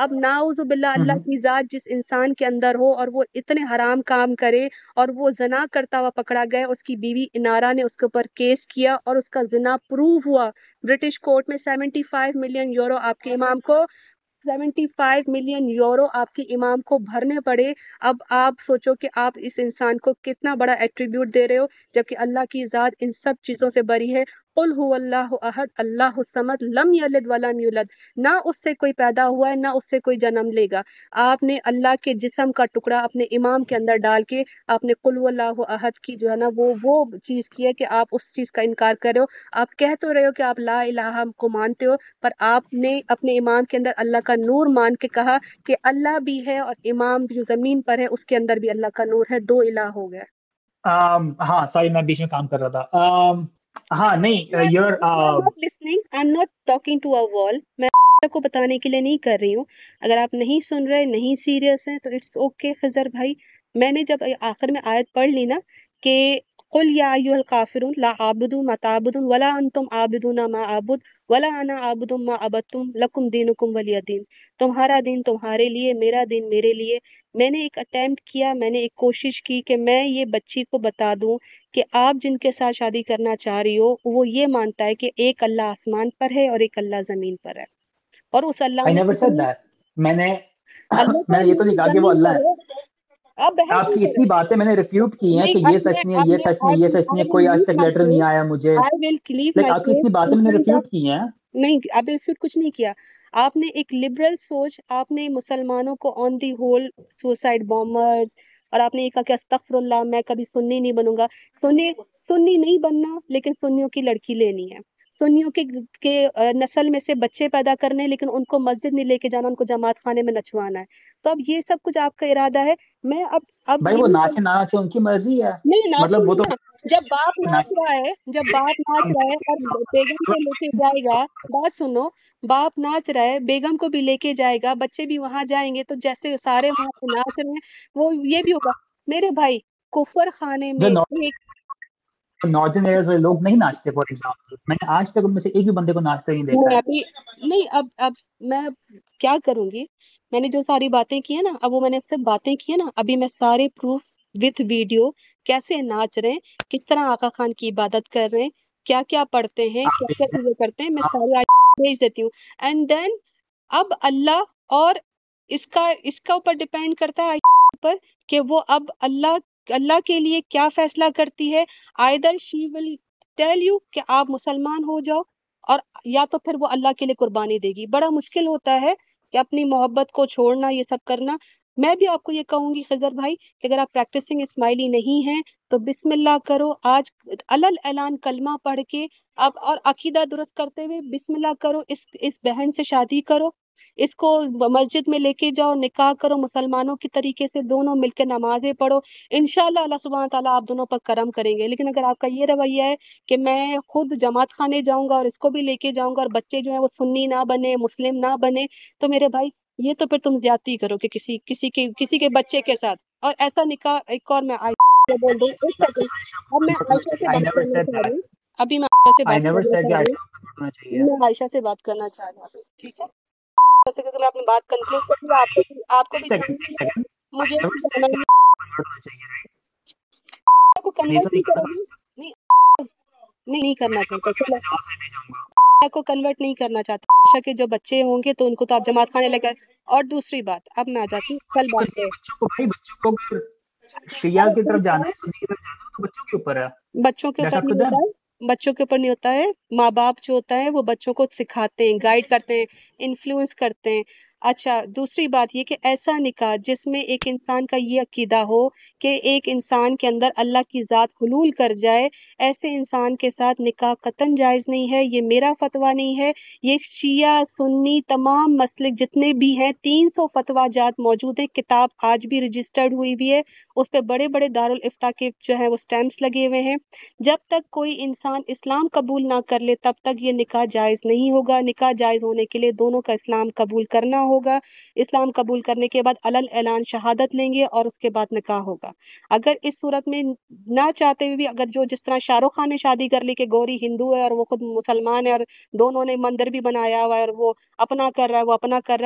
अब नाउजुबिल्ला अल्लाह की जात जिस इंसान के अंदर हो और वो इतने हराम काम करे और वो जना करता हुआ पकड़ा गया, उसकी बीवी इनारा ने उसके ऊपर केस किया और उसका जना प्रूव हुआ ब्रिटिश कोर्ट में। 75 मिलियन यूरो आपके इमाम को 75 मिलियन यूरो आपके इमाम को भरने पड़े। अब आप सोचो कि आप इस इंसान को कितना बड़ा एट्रीब्यूट दे रहे हो, जबकि अल्लाह की जात इन सब चीज़ों से बरी है। कुल हुवल्लाहु अहद अल्लाहु समद लम यलिद वलम यूलद, ना उससे कोई पैदा हुआ है ना उससे कोई जन्म लेगा। आपने अल्लाह के जिस्म का टुकड़ा अपने इमाम के अंदर डाल के आपने कुल हुवल्लाहु अहद की जो है ना वो चीज़ की है कि आप उस चीज़ का इनकार कर रहे हो। आप कह तो रहे हो कि आप ला इलाहा को मानते हो, पर आपने अपने इमाम के अंदर अल्लाह का नूर मान के कहा कि अल्लाह भी है और इमाम जो ज़मीन पर है उसके अंदर भी अल्लाह का नूर है, दो इलाह हो गया। हाँ सॉरी, मैं बीच में काम कर रहा था। हाँ नहीं you're listening, I am not talking to a wall, मैं को बताने के लिए नहीं कर रही हूँ। अगर आप नहीं सुन रहे, नहीं सीरियस हैं तो इट्स ओके खजर भाई। मैंने जब आखिर में आयत पढ़ ली ना कि कुल या अय्युहल काफिरून ला आबुदु मा ताबुदुन वला अंतुम आबिदुना मा आबुद वला अना आबुदु मा अबदतुम लकुम दीनुकुम वलिया दीन, तुम्हारा दिन तुम्हारे लिए, मेरा दिन मेरे लिए। मैंने एक अटेम्प्ट किया, मैंने एक कोशिश की कि मैं ये बच्ची को बता दूं कि आप जिनके साथ शादी करना चाह रही हो वो ये मानता है कि एक अल्लाह आसमान पर है और एक अल्लाह जमीन पर है, और उस अल्लाह मैंने ये तो नहीं कहा कि वो अल्लाह है। आपकी इतनी बातें मैंने रिफ्यूट की हैं कि ये सच नहीं है, ये सच नहीं है, ये सच नहीं है, कोई आज तक लेटर नहीं आया मुझे। आपकी इतनी बातें मैंने रिफ्यूट की हैं। नहीं, आपने रिफ्यूट कुछ नहीं किया। आपने एक लिबरल सोच, आपने मुसलमानों को on the whole suicide bombers, और आपने ये कहा कि अस्तगफिरुल्लाह मैं कभी सुन्नी नहीं बनूंगा। सुन्नी नहीं बनना लेकिन सुन्नियों की लड़की लेनी है, सुन्नियों के नस्ल में से बच्चे पैदा करने, लेकिन उनको मस्जिद नहीं लेके जाना, उनको जमात खाने में नचवाना है। तो अब ये सब कुछ आपका इरादा है। मैं अब भाई वो नाचे ना नाचे उनकी मर्जी है। नहीं नाचे, मतलब वो तो जब बाप नाच रहा है और बेगम को लेके जाएगा, बात सुनो, बाप नाच रहा है, बेगम को भी लेके जाएगा, बच्चे भी वहां जाएंगे, तो जैसे सारे वहां पे नाच रहे हैं वो ये भी होगा। मेरे भाई कुफर खाने में नॉर्दर्न एरियाज में लोग नहीं नाचते। फॉर एग्जाम्पल मैंने आज तक उनमें से एक भी बंदे को नाचते नहीं देखा। नहीं अब मैं क्या करूंगी, मैंने जो सारी बातें की है ना, अब वो मैंने आपसे बातें की है ना, अभी मैं सारे प्रूफ विथ वीडियो कैसे नाच रहे हैं, किस तरह आका खान की इबादत कर रहे हैं, क्या क्या पढ़ते हैं, क्या क्या चीजें करते हैं, मैं सारे भेज देती हूँ। एंड देन अब अल्लाह और इसका ऊपर डिपेंड करता है पर कि वो अब अल्लाह के लिए क्या फैसला करती है। Either she will tell you कि आप मुसलमान हो जाओ, और या तो फिर वो अल्लाह के लिए कुर्बानी देगी। बड़ा मुश्किल होता है कि अपनी मोहब्बत को छोड़ना, ये सब करना। मैं भी आपको ये कहूंगी खजर भाई कि अगर आप प्रैक्टिसिंग इस्माइली नहीं हैं तो बिस्मिल्लाह करो, आज अलल ऐलान कलमा पढ़ के आप और अकीदा दुरुस्त करते हुए बिस्मिल्लाह करो, इस बहन से शादी करो, इसको मस्जिद में लेके जाओ, निकाह करो मुसलमानों के तरीके से, दोनों मिलकर नमाजें पढ़ो। इंशाल्लाह अल्लाह सुब्हान ताला आप दोनों पर करम करेंगे। लेकिन अगर आपका ये रवैया है कि मैं खुद जमात खाने जाऊंगा और इसको भी लेके जाऊंगा और बच्चे जो है वो सुन्नी ना बने, मुस्लिम ना बने, तो मेरे भाई ये तो फिर तुम ज्यादती करो कि किसी के बच्चे के साथ। और ऐसा निकाह एक और मैं आयशा बोल दूं, एक सेकंड, अब मैं आयशा से बात करना चाह रही हूं, अभी मैं आयशा से बात करना चाह रही हूं, ठीक है? जैसे कि मैं अपनी बात कंक्लूड कर दूं, आपको भी मुझे आपको कन्वर्ट नहीं करोगी, नहीं करना चाहता, चलो को कन्वर्ट नहीं करना चाहता। आशा के जो बच्चे होंगे तो उनको तो आप जमात खाने लगा। और दूसरी बात, अब मैं आ जाती हूँ, चल बात है बच्चों को शिया की तरफ जाना है, सुन्नी की तरफ जाना है, तो बच्चों के ऊपर है, बच्चों के ऊपर नहीं होता है। माँ बाप जो होता है वो बच्चों को सिखाते हैं, गाइड करते हैं, इन्फ्लुएंस करते हैं। अच्छा, दूसरी बात ये कि ऐसा निकाह जिसमें एक इंसान का ये अकीदा हो कि एक इंसान के अंदर अल्लाह की ज़ात हुलूल कर जाए, ऐसे इंसान के साथ निकाह कतन जायज़ नहीं है। ये मेरा फतवा नहीं है, ये शिया सुन्नी तमाम मसलिक जितने भी हैं 300 फतवा जात मौजूद है, किताब आज भी रजिस्टर्ड हुई भी है, उस पर बड़े बड़े दारुल इफ्ता के जो है वो स्टैम्प्स लगे हुए हैं। जब तक कोई इंसान इस्लाम कबूल ना कर ले तब तक ये निकाह जायज़ नहीं होगा। निकाह जायज़ होने के लिए दोनों का इस्लाम कबूल करना होगा, इस्लाम कबूल करने के बाद अलल ऐलान शहादत लेंगे और उसके बाद निकाह होगा। अगर इस सूरत में ना चाहते हुए भी अगर जो जिस तरह शाहरुख खान ने शादी कर ली कि गौरी हिंदू है और वो खुद मुसलमान है और दोनों ने मंदिर भी बनाया हुआ है और वो अपना कर रहा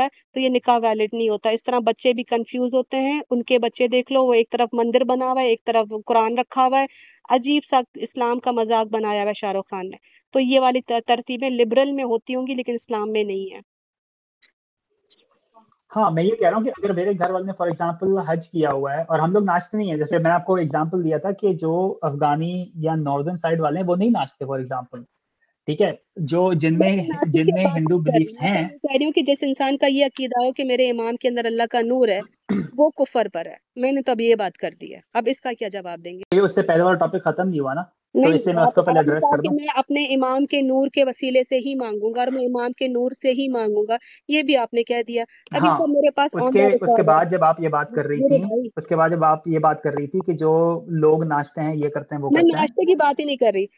है, तो ये निकाह वैलिड नहीं होता। इस तरह बच्चे भी कंफ्यूज होते हैं, उनके बच्चे देख लो, वो एक तरफ मंदिर बना हुआ है, एक तरफ कुरान रखा हुआ है, अजीब सा इस्लाम का मजाक बनाया हुआ है शाहरुख खान ने। तो ये वाली तरतीबें लिबरल में होती होंगी लेकिन इस्लाम में नहीं है। हाँ, मैं ये कह रहा हूँ कि अगर मेरे घर वाले ने फॉर एग्जांपल हज किया हुआ है और हम लोग नाचते नहीं है, जैसे मैंने आपको एग्जांपल दिया था कि जो अफगानी या नॉर्दर्न साइड वाले हैं वो नहीं नाचते फॉर एग्जांपल, ठीक है, जो जिनमें हिंदू बिलीफ हैं। कह रही हूँ कि जिस इंसान का ये अकीदा हो कि मेरे इमाम के अंदर अल्लाह का नूर है वो कुफर पर है। मैंने तो अब ये बात कर दी है, अब इसका क्या जवाब देंगे? ये उससे पहले वाला टॉपिक खत्म नहीं हुआ ना, नहीं, तो मैं उसको पहले एड्रेस कर दूं। मैं अपने इमाम के नूर के वसीले से ही मांगूंगा और मैं इमाम के नूर से ही मांगूंगा, ये भी आपने कह दिया। अभी हाँ, तो मेरे पास उसके बाद जब आप ये बात कर रही थी, उसके बाद जब आप ये बात कर रही थी कि जो लोग नाश्ते हैं ये करते हैं वो, मैं नाश्ते की बात ही नहीं कर रही।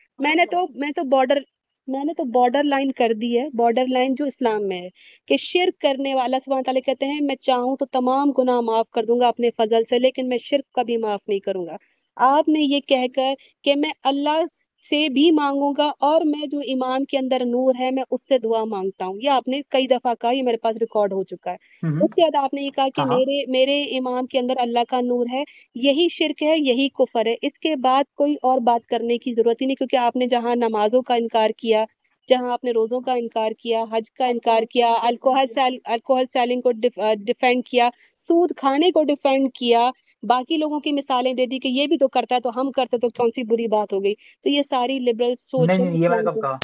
मैंने तो बॉर्डर लाइन कर दी है, बॉर्डर लाइन जो इस्लाम में है कि शिर्क करने वाला सुभान अल्लाह कहते हैं मैं चाहूँ तो तमाम गुनाह माफ कर दूंगा अपने फजल से, लेकिन मैं शिर्क कभी माफ नहीं करूंगा। आपने ये कहकर कि मैं अल्लाह से भी मांगूंगा और मैं जो इमाम के अंदर नूर है मैं उससे दुआ मांगता हूँ, ये आपने कई दफा कहा, ये मेरे पास रिकॉर्ड हो चुका है। उसके बाद आपने ये कहा कि मेरे इमाम के अंदर अल्लाह का नूर है, यही शिर्क है, यही कुफर है। इसके बाद कोई और बात करने की जरूरत ही नहीं, क्योंकि आपने जहाँ नमाजों का इनकार किया, जहाँ आपने रोज़ों का इनकार किया, हज का इनकार किया, अल्कोहल सेलिंग को डिफेंड किया, सूद खाने को डिफेंड किया, बाकी लोगों की मिसालें दे दी कि ये भी तो करता है तो हम करते तो कौन सी बुरी बात हो गई। तो ये सारी लिबरल सोच नहीं, ये मैंने कब कहा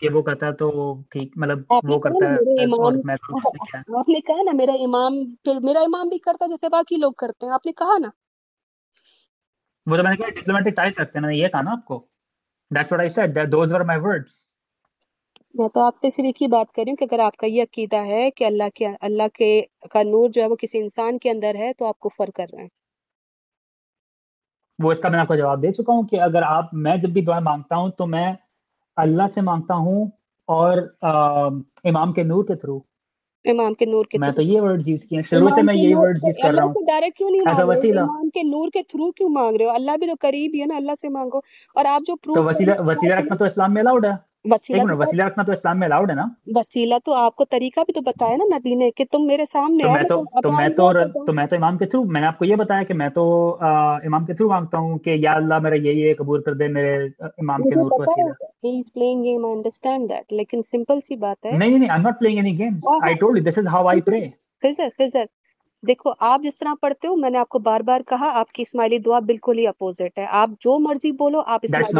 कि वो करता तो ठीक, मतलब वो करता है और मैं तो, आपने कहा ना मेरा इमाम, फिर मेरा इमाम भी करता जैसे बाकी लोग करते हैं, आपने कहा ना। वो तो मैंने कहा डिप्लोमेटिक टाइज रखते हैं, मैंने ये कहा ना आपको, that's what I said, those were my words. मैं तो आपसे सिर्फ की बात कर रही हूँ कि अगर आपका ये अकीदा है कि अल्लाह का नूर जो है वो किसी इंसान के अंदर है तो आप कुफर कर रहे हैं। वो इसका मैं आपको जवाब दे चुका हूँ कि अगर आप, मैं जब भी दुआ मांगता हूँ तो मैं अल्लाह से मांगता हूँ और इमाम के नूर के थ्रू, इमाम के नूर के, मैं तो ये वर्ड्स यूज किए शुरू से, मैं ये वर्ड्स यूज कर रहा हूं। डायरेक्ट क्यों नहीं मांग रहे हो, इमाम के नूर के थ्रू क्यों मांग रहे हो, अल्लाह भी तो करीब ही है ना, अल्लाह से मांगो। और आप जो प्रूफ, तो वसीला रखना तो इस्लाम में अलाउड है, वसीला रखना तो इस्लाम में अलाउड है ना। वसीला तो आपको तरीका भी तो बताया ना नबी ने कि तुम मेरे सामने आओ, तो मैं तो इमाम के थ्रू, मैंने आपको ये बताया कि मैं तो इमाम के थ्रू मांगता हूँ कि या अल्लाह मेरा ये कबूल कर दे मेरे इमाम के नूर को वसीला। He is playing game, I understand that, लेकिन सिंपल सी बात है। नहीं, I'm not playing any game. I told you this is how I pray. Khizr देखो, आप जिस तरह पढ़ते हो, मैंने आपको बार बार कहा आपकी इस्माइली दुआ बिल्कुल ही अपोजिट है। आप जो मर्जी बोलो, आप इस्माइली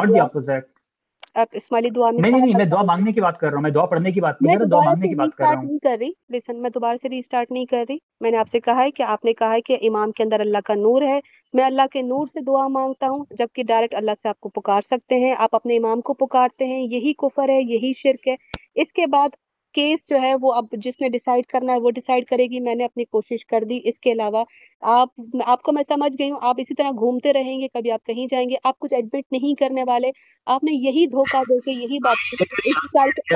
दुआ में नहीं, मैं दुआ मांगने की बात कर रहा हूँ, मैं दुआ पढ़ने की बात नहीं कर रहा, दुआ मांगने की बात कर रहा हूँ। नहीं कर रही, लिसन, मैं दोबारा से रीस्टार्ट नहीं कर रही। मैंने आपसे कहा है कि आपने कहा है कि इमाम के अंदर अल्लाह का नूर है, मैं अल्लाह के नूर से दुआ मांगता हूँ, जबकि डायरेक्ट अल्लाह से आपको पुकार सकते हैं, आप अपने इमाम को पुकारते हैं, यही कुफर है, यही शिर्क है। इसके बाद केस जो है वो अब जिसने डिसाइड करना है वो डिसाइड करेगी, मैंने अपनी कोशिश कर दी। इसके अलावा आपको मैं समझ गई हूँ, आप इसी तरह घूमते रहेंगे, कभी आप कहीं जाएंगे, आप कुछ एडमिट नहीं करने वाले। आपने यही धोखा देके यही बात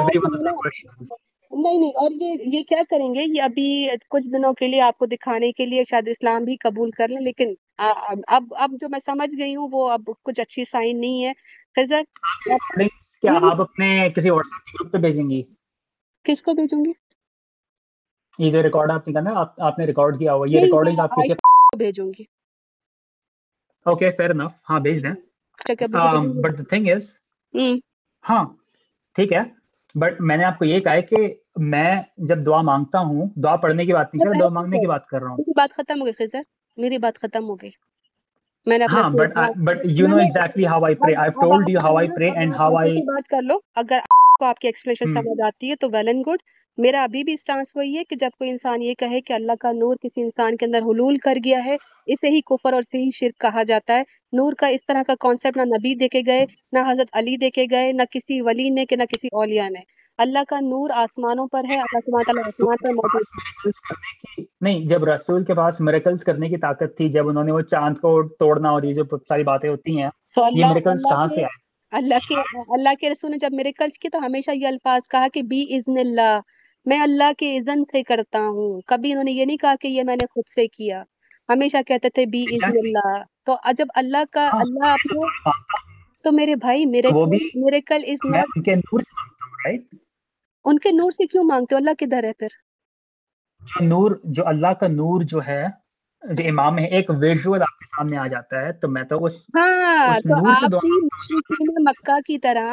नहीं, और ये क्या करेंगे, ये अभी कुछ दिनों के लिए आपको दिखाने के लिए शायद इस्लाम भी कबूल कर लें, लेकिन अब जो मैं समझ गई हूँ वो अब कुछ अच्छी साइन नहीं है। क्या आप अपने किसी व्हाट्सएप ग्रुप पे भेजेंगी? किसको भेजूंगी? ये जो रिकॉर्ड आपने करना, आपने रिकॉर्ड किया हुआ, ये रिकॉर्डिंग आप किसी को भेजूंगी? ओके, फेयर इनफ, हां भेज दें। बट द थिंग इज, हां ठीक है, बट मैंने आपको ये कहा है कि मैं जब दुआ मांगता हूँ, दुआ पढ़ने की बात नहीं कर रहा, दुआ मांगने की बात कर रहा हूँ। मेरी बात खत्म हो गई खिजर, मेरी बात खत्म हो गई। But you know exactly how I pray, I have told you how I pray and how I, बात कर लो। अगर को आपकी एक्सप्लेनेशन समझ आती है तो वेल एंड गुड। मेरा अभी भी स्टांस वही है कि जब कोई इंसान ये कहे कि अल्लाह का नूर किसी इंसान के अंदर हुलूल कर गया है, इसे ही कुफर और इसे ही शिर्क कहा जाता है। नूर का इस तरह का कॉन्सेप्ट ना नबी देके गए, ना हजरत अली देके गए, ना किसी वली ने, ना किसी औलिया ने। अल्लाह का नूर आसमानों पर है, अल्लाह आसमान पर मौजूद नहीं। जब रसूल के पास मिरेकल्स करने की ताकत थी, जब उन्होंने वो चांद को तोड़ना और ये जो सारी बातें होती हैं, तो ये मिरेकल्स कहाँ से आए? अल्लाह के रसूल ने जब मिरेकल्स की तो हमेशा ये अल्फाज कहा कि बी इज़्निल्लाह, मैं अल्लाह के इज़्न से करता हूँ। कभी उन्होंने ये नहीं कहा कि ये मैंने खुद से किया, हमेशा कहते थे बी इज़्निल्लाह। तो जब अल्लाह का अल्लाह आपको, तो मेरे भाई मिरेकल इज नॉट, उनके नूर से क्यों मांगते हो? अल्लाह किधर है फिर? जो नूर, जो अल्लाह का नूर जो है, जो इमाम है, एक विजुअल आपके सामने आ जाता है, तो मैं तो उस तो आप भी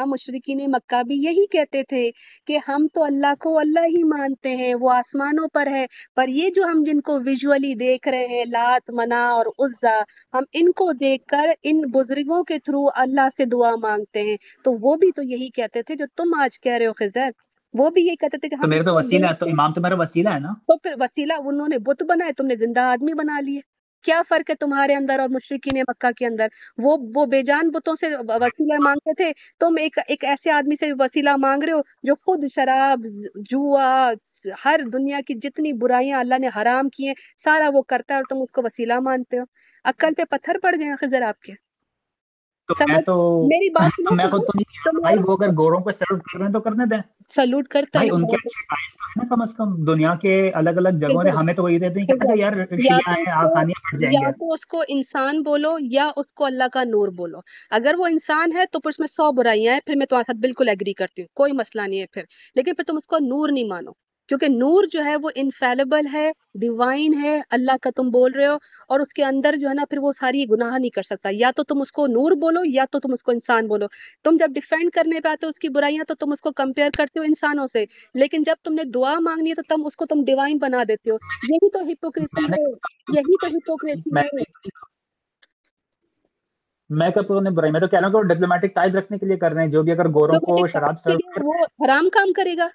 मुशरिकीन मक्का भी यही कहते थे कि हम तो अल्लाह को अल्लाह ही मानते हैं, वो आसमानों पर है, पर ये जो हम जिनको विजुअली देख रहे हैं, लात, मना और उज्जा, हम इनको देखकर इन बुजुर्गों के थ्रू अल्लाह से दुआ मांगते हैं। तो वो भी तो यही कहते थे जो तुम आज कह रहे हो खिजर, वो भी ये कहते थे कि हम तो मेरे तो वसीला है, तो इमाम तो मेरा वसीला है ना। तो फिर वसीला उन्होंने बुत बनाए, तुमने जिंदा आदमी बना लिए। क्या फर्क है तुम्हारे अंदर और मुशरिकीन मक्का के अंदर? वो बेजान बुतों से वसीला मांगते थे, तुम एक ऐसे आदमी से वसीला मांग रहे हो जो खुद शराब, जुआ, हर दुनिया की जितनी बुराइयां अल्लाह ने हराम की हैं सारा वो करता है और तुम उसको वसीला मानते हो। अक्ल पे पत्थर पड़ गए खिजर आपके। तो मैं तो मेरी बात मैं खुद तो नहीं भाई, वो अगर गोरों को सैल्यूट कर रहे हैं तो करने दें, सैल्यूट करता है उनके अच्छे टाइज तो है ना, कम से कम दुनिया के अलग अलग जगहों ने हमें तो वही देते हैं कि यार शिया है आखानियां पड़ जाएंगे। या तो उसको इंसान बोलो या उसको अल्लाह का नूर बोलो। अगर वो इंसान है तो फिर उसमें 100 बुराइयां हैं, फिर मैं तुम्हारे साथ बिल्कुल एग्री करती हूँ, कोई मसला नहीं है फिर, लेकिन फिर तुम उसको नूर नहीं मानो क्योंकि नूर जो है वो इनफेलेबल है, डिवाइन है, अल्लाह का तुम बोल रहे हो और उसके अंदर जो है ना फिर वो सारी गुनाह नहीं कर सकता। या तो तुम उसको नूर बोलो या तो तुम उसको इंसान बोलो। तुम जब डिफेंड करने पे आते हो उसकी बुराइयां तो तुम उसको कंपेयर करते हो इंसानों से, लेकिन जब तुमने दुआ मांगनी है तो तुम डिवाइन बना देते हो। यही तो हिपोक्रेसी है। मैं कब उन्होंने बुराई, मैं तो कह रहा हूँ डिप्लोमेटिक टाइज रखने के लिए कर रहे हैं, जो भी अगर गोरों को शराब वो हराम काम करेगा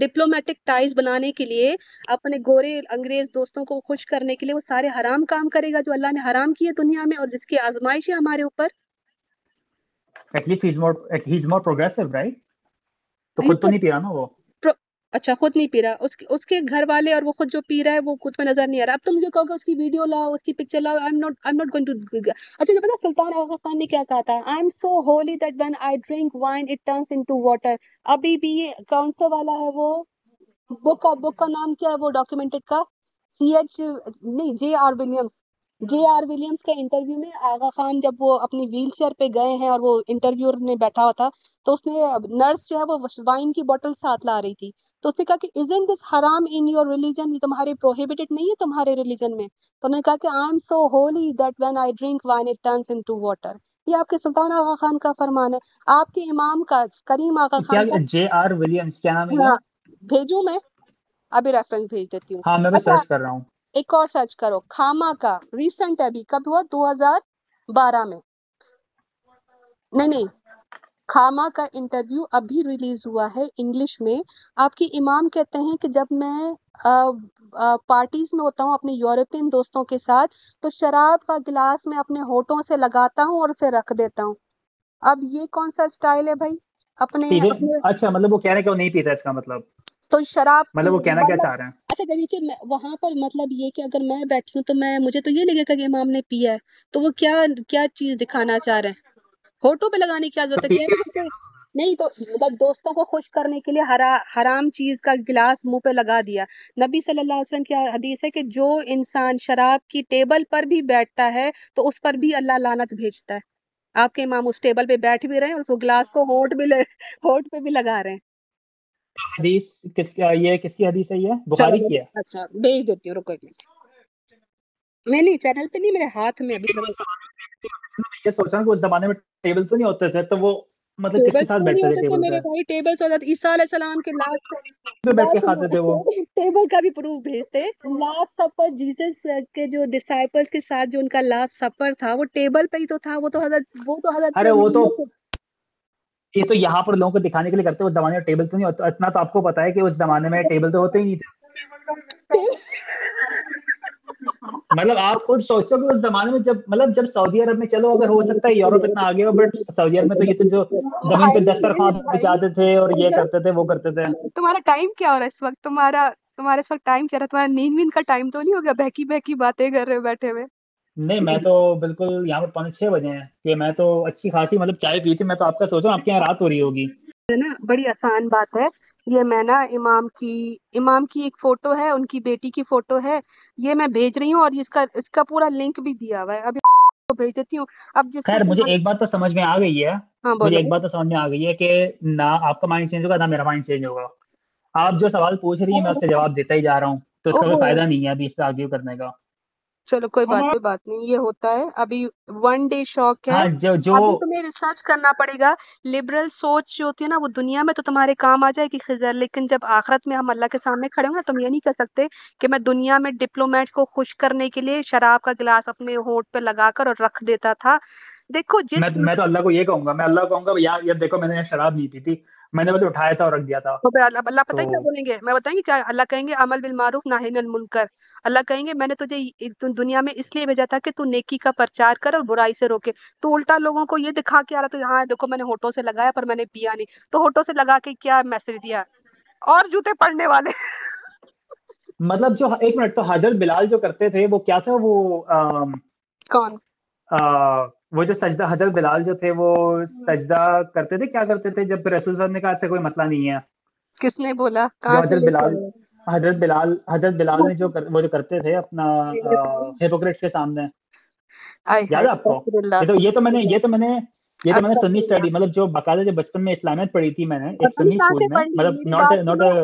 डिप्लोमेटिक टाइज बनाने के लिए, अपने गोरे अंग्रेज दोस्तों को खुश करने के लिए वो सारे हराम काम करेगा जो अल्लाह ने हराम किए दुनिया में और जिसकी आजमाइश है हमारे ऊपर। right? तो खुद तो नहीं पी रहा ना वो। अच्छा खुद नहीं पी रहा, उसके घर वाले और वो खुद जो पी रहा है वो खुद में नजर नहीं आ रहा। अब तुम मुझे कहोगे उसकी वीडियो लाओ, उसकी पिक्चर लाओ, I am not going to. अच्छा पता है सुल्तान आगा खान ने क्या कहा था? I am so holy that when I drink wine it turns into water. अभी भी ये कौन सा वाला है वो बुक का नाम क्या है वो डॉक्यूमेंटेड का? जे आर विलियम्स के इंटरव्यू में आगा खान जब वो अपनी व्हील चेयर पे गए हैं और वो इंटरव्यूअर ने बैठा हुआ था तो उसने नर्स जो है वो वाइन की बोतल साथ ला रही थी तो उसने कहा कि इजंट दिस हराम इन योर रिलीजन, ये तुम्हारे प्रोहिबिटेड नहीं है तुम्हारे रिलीजन में? तो उन्होंने कहा कि I am so holy that when I drink wine it turns into water. ये आपके सुल्तान आगा खान का फरमान है, आपके इमाम का Karim आगा खान। जे आर विलियम्स क्या नाम है? भेजू मैं अभी रेफरेंस भेज देती हूँ। हाँ मैं भी सर्च कर रहा हूँ। एक और सर्च करो खामा का, रिसेंट अभी कब हुआ 2012 में। नहीं खामा का इंटरव्यू अभी रिलीज हुआ है इंग्लिश में। आपके इमाम कहते हैं कि जब मैं पार्टीज में होता हूँ अपने यूरोपियन दोस्तों के साथ तो शराब का गिलास मैं अपने होठों से लगाता हूँ और उसे रख देता हूँ। अब ये कौन सा स्टाइल है भाई अपने? अच्छा मतलब वो कह रहे हैं कि वो नहीं पीता, इसका मतलब तो शराब मतलब वो कहना क्या चाह रहे हैं? अच्छा कहिए कि वहां पर मतलब ये कि अगर मैं बैठी हूँ तो मुझे तो ये लगेगा कि इमाम ने पिया है, तो वो क्या क्या चीज दिखाना चाह रहे हैं? होटो पे लगाने की आदत है नहीं तो मतलब दोस्तों को खुश करने के लिए हराम चीज का गिलास मुंह पे लगा दिया। नबी सल्लल्लाहु अलैहि वसल्लम की हदीस है कि जो इंसान शराब की टेबल पर भी बैठता है तो उस पर भी अल्लाह लानत भेजता है। आपके इमाम उस टेबल पे बैठ भी रहे हैं और उस गिलास को होठ पे भी लगा रहे हैं। हदीस किसकी हदीस है? ये बुखारी की है। अच्छा भेज देती हूँ रुको एक मिनट। मैं नहीं चैनल पे नहीं, मेरे हाथ में अभी। ये सोचा कि उस जमाने में टेबल तो नहीं होते थे तो वो मतलब किसके साथ बैठते थे? टेबल मेरे भाई टेबल साथ ईसा अलैहि सलाम के लास्ट पे बैठ के खाते थे वो। टेबल का भी प्रूफ भेजते, लास्ट सपर जीसस के जो डिसाइपल्स के साथ जो उनका लास्ट सपर था वो टेबल पे ही तो था। वो तो हज़रत अरे वो तो ये तो यहाँ पर लोगों को दिखाने के लिए करते हैं उस जमाने में टेबल तो नहीं होता। इतना तो आपको पता है कि उस जमाने में टेबल तो होते ही नहीं थे। मतलब आप खुद सोचो कि उस जमाने में जब सऊदी अरब में, चलो अगर हो सकता है यूरोप इतना आगे हो, बट सऊदी अरब में तो ये तो जो जमीन पे दस्तरखान बिछाते थे और ये करते थे वो करते थे। तुम्हारा टाइम क्या हो रहा है इस वक्त? तुम्हारा इस वक्त टाइम क्या रहा है? तुम्हारा नींद का टाइम तो नहीं हो गया? बहकी बहकी बातें कर रहे हो बैठे हुए? नहीं मैं तो बिल्कुल यहाँ पर 5-6 बजे हैं कि मैं तो अच्छी खासी मतलब चाय पी थी। मैं तो आपका सोच रहा हूँ आपके यहाँ रात हो रही होगी ना। बड़ी आसान बात है ये। मैं ना इमाम की एक फोटो है, उनकी बेटी की फोटो है, ये मैं भेज रही हूँ और इसका पूरा लिंक भी दिया हुआ है, अभी तो भेज देती हूँ। अब खैर मुझे एक बात तो समझ में आ गई है। हाँ, मुझे एक बात तो समझ में आ गई है कि ना आपका माइंड चेंज होगा ना मेरा माइंड चेंज होगा। आप जो सवाल पूछ रही है मैं उसका जवाब देता ही जा रहा हूँ तो इसका कोई फायदा नहीं है अभी इस पर आर्ग्यू करने का। चलो कोई बात नहीं, ये होता है। अभी वन डे शॉक है। हाँ, जो अभी तुम्हें रिसर्च करना पड़ेगा। लिबरल सोच जो होती है ना वो दुनिया में तो तुम्हारे काम आ जाएगी खिजर, लेकिन जब आखिरत में हम अल्लाह के सामने खड़े होंगे तुम ये नहीं कर सकते कि मैं दुनिया में डिप्लोमेट को खुश करने के लिए शराब का गिलास अपने होठ पे लगाकर और रख देता था। देखो मैं तो अल्लाह को ये कहूंगा, मैं अल्लाह कहूंगा यार देखो मैंने शराब नहीं पी थी मैंने बस उठाया था और रख दिया था। तो अल्लाह पता है क्या बोलेंगे, मैं बताएंगे क्या अल्लाह कहेंगे, अमल बिल मारूफ नाही अनिल मुनकर। अल्लाह कहेंगे मैंने तुझे दुनिया में इसलिए भेजा था कि तू नेकी का प्रचार कर और बुराई से रोके, तू उल्टा लोगों को ये दिखा के आ रहा था हाँ देखो मैंने होठों से लगाया पर मैंने पिया नहीं, तो होठों से लगा के क्या मैसेज दिया और जूते पड़ने वाले। मतलब जो एक मिनट, तो हजरत बिलाल जो करते थे वो क्या था, वो कौन वो जो सजदा, हजरत बिलाल जो थे वो सजदा करते थे, क्या करते थे जब रसूल साहब ने कहा इससे कोई मसला नहीं है। किसने बोला, कहाँ से हजरत बिलाल ने जो करते थे अपना हिपोक्रेट्स के सामने, याद है आपको? ये तो मैंने सुन्नी स्टडी, मतलब जो बकायदा जो बचपन में इस्लामियत पढ़ी थी मैंने एक सुन्नी स्कूल में, मतलब नॉट।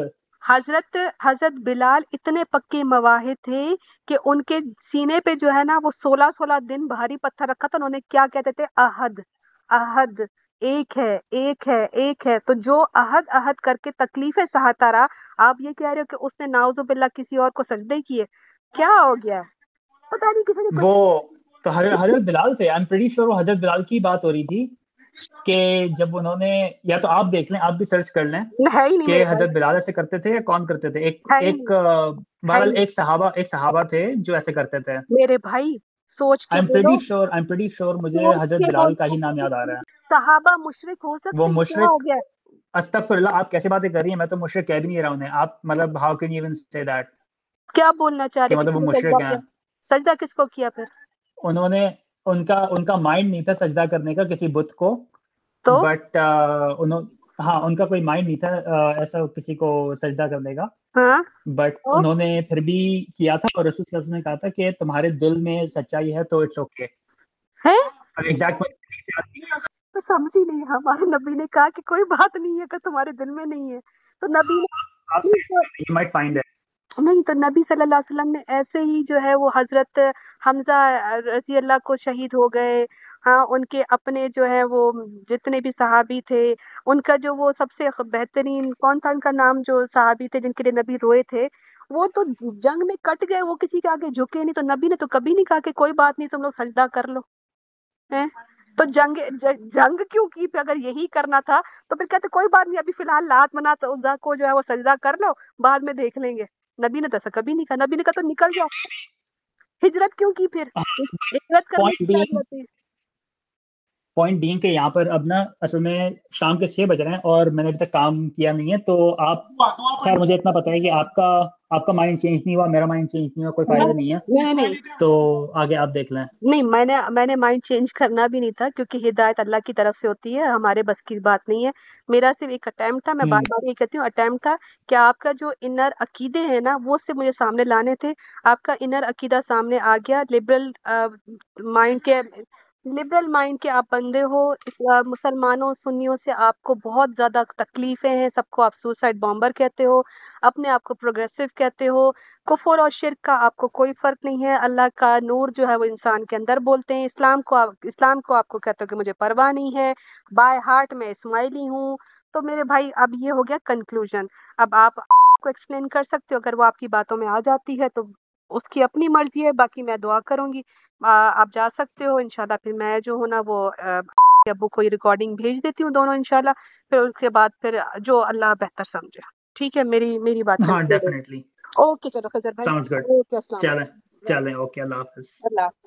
हजरत बिलाल इतने पक्के मवाहिद थे कि उनके सीने पे जो है ना वो 16-16 दिन भारी पत्थर रखा था, उन्होंने क्या कहते थे अहद अहद, एक है एक है एक है, तो जो अहद अहद करके तकलीफे सहाता रहा। आप ये कह रहे हो कि उसने नाउजुबिल्ला किसी और को सजदे किए, क्या हो गया पता नहीं किसी ने। वो तो हजरत बिलाल थे, आई एम प्रीटी श्योर वो हजरत बिलाल की बात हो रही थी कि जब उन्होंने, या तो आप देख लें, आप भी सर्च कर लें कि हजरत बिलाल ऐसे करते थे या कौन करते थे। एक सहाबा थे जो ऐसे करते थे मेरे भाई, सोच के I'm pretty sure मुझे हजरत बिलाल का ही नाम याद आ रहा है। सहाबा मुशरिक हो सकते, वो मुशरिक हो गया, अस्तगफिरुल्लाह, आप कैसी बातें कर रही हैं, मैं तो मुशरिक कह भी नहीं रहा उन्हें। आप मतलब how can you even say that, क्या बोलना चाह रहे हैं, मतलब वो मुशरिक हैं। सजदा किसको किया फिर उन्होंने, उनका माइंड नहीं था सजदा करने का किसी बुत को, तो बट हाँ उनका कोई माइंड नहीं था ऐसा किसी को सजदा करने का, हाँ? बट तो? उन्होंने फिर भी किया था और रसूल सल्लल्लाहु अलैहि वसल्लम ने कहा था कि तुम्हारे दिल में सच्चाई है तो इट्स ओके है? तो समझी नहीं, हमारे नबी ने कहा कि कोई बात नहीं है अगर तुम्हारे दिल में नहीं है तो नबी ने नहीं, तो नबी सल्लल्लाहु अलैहि वसल्लम ने ऐसे ही जो है वो हजरत हमजा रजी अल्लाह को शहीद हो गए, हाँ उनके अपने जो है वो जितने भी सहाबी थे उनका जो वो सबसे बेहतरीन कौन था, उनका नाम जो सहाबी थे जिनके लिए नबी रोए थे, वो तो जंग में कट गए, वो किसी के आगे झुके नहीं, तो नबी ने तो कभी नहीं कहा कि कोई बात नहीं तुम लोग सजदा कर लो है? तो जंग क्यों की, अगर यही करना था तो फिर कहते कोई बात नहीं अभी फिलहाल लात मना तो को जो है वो सजदा कर लो बाद में देख लेंगे। नबी ने तो ऐसा कभी नहीं कहा, नबी ने कहा तो निकल जाओ, हिजरत क्यों की फिर, हिजरत करने की बात होती है। पॉइंट बीइंग के यहाँ पर अब ना असल में शाम के 6 बज रहे हैं और मैंने अभी तक काम किया नहीं है, तो आप खैर मुझे इतना पता है कि आपका माइंड चेंज नहीं हुआ, मेरा माइंड चेंज नहीं हुआ, कोई फायदा नहीं है। नहीं तो आगे आप देख लें। नहीं मैंने माइंड चेंज करना भी नहीं था क्योंकि हिदायत अल्लाह की तरफ से होती है, हमारे बस की बात नहीं है। मेरा सिर्फ एक अटैम्प्ट था, मैं बार-बार ये कहती हूँ अटैम्प्ट था कि आपका जो इनर अकीदे है ना वो से मुझे सामने लाने थे। आपका इनर अकीदा सामने आ गया, लिबरल माइंड के आप बंदे हो, मुसलमानों सुन्नियों से आपको बहुत ज़्यादा तकलीफ़ें हैं, सबको आप सुसाइड बॉम्बर कहते हो, अपने आप को प्रोग्रेसिव कहते हो, कुफर और शिर्क का आपको कोई फ़र्क नहीं है। अल्लाह का नूर जो है वो इंसान के अंदर बोलते हैं, इस्लाम को आपको कहते हो कि मुझे परवाह नहीं है, बाय हार्ट मैं इस्माइली हूँ। तो मेरे भाई अब ये हो गया कंक्लूजन। अब आप को एक्सप्लेन कर सकते हो, अगर वो आपकी बातों में आ जाती है तो उसकी अपनी मर्जी है, बाकी मैं दुआ करूंगी। आप जा सकते हो इंशाल्लाह। फिर मैं जो हूँ ना वो अबू को रिकॉर्डिंग भेज देती हूँ दोनों इंशाल्लाह, फिर उसके बाद फिर जो अल्लाह बेहतर समझे, ठीक है मेरी बात। हाँ डेफिनेटली, ओके चलो खजर भाई, ओके अस्सलाम वालेकुम, चलें ओके, अल्लाह हाफिज़।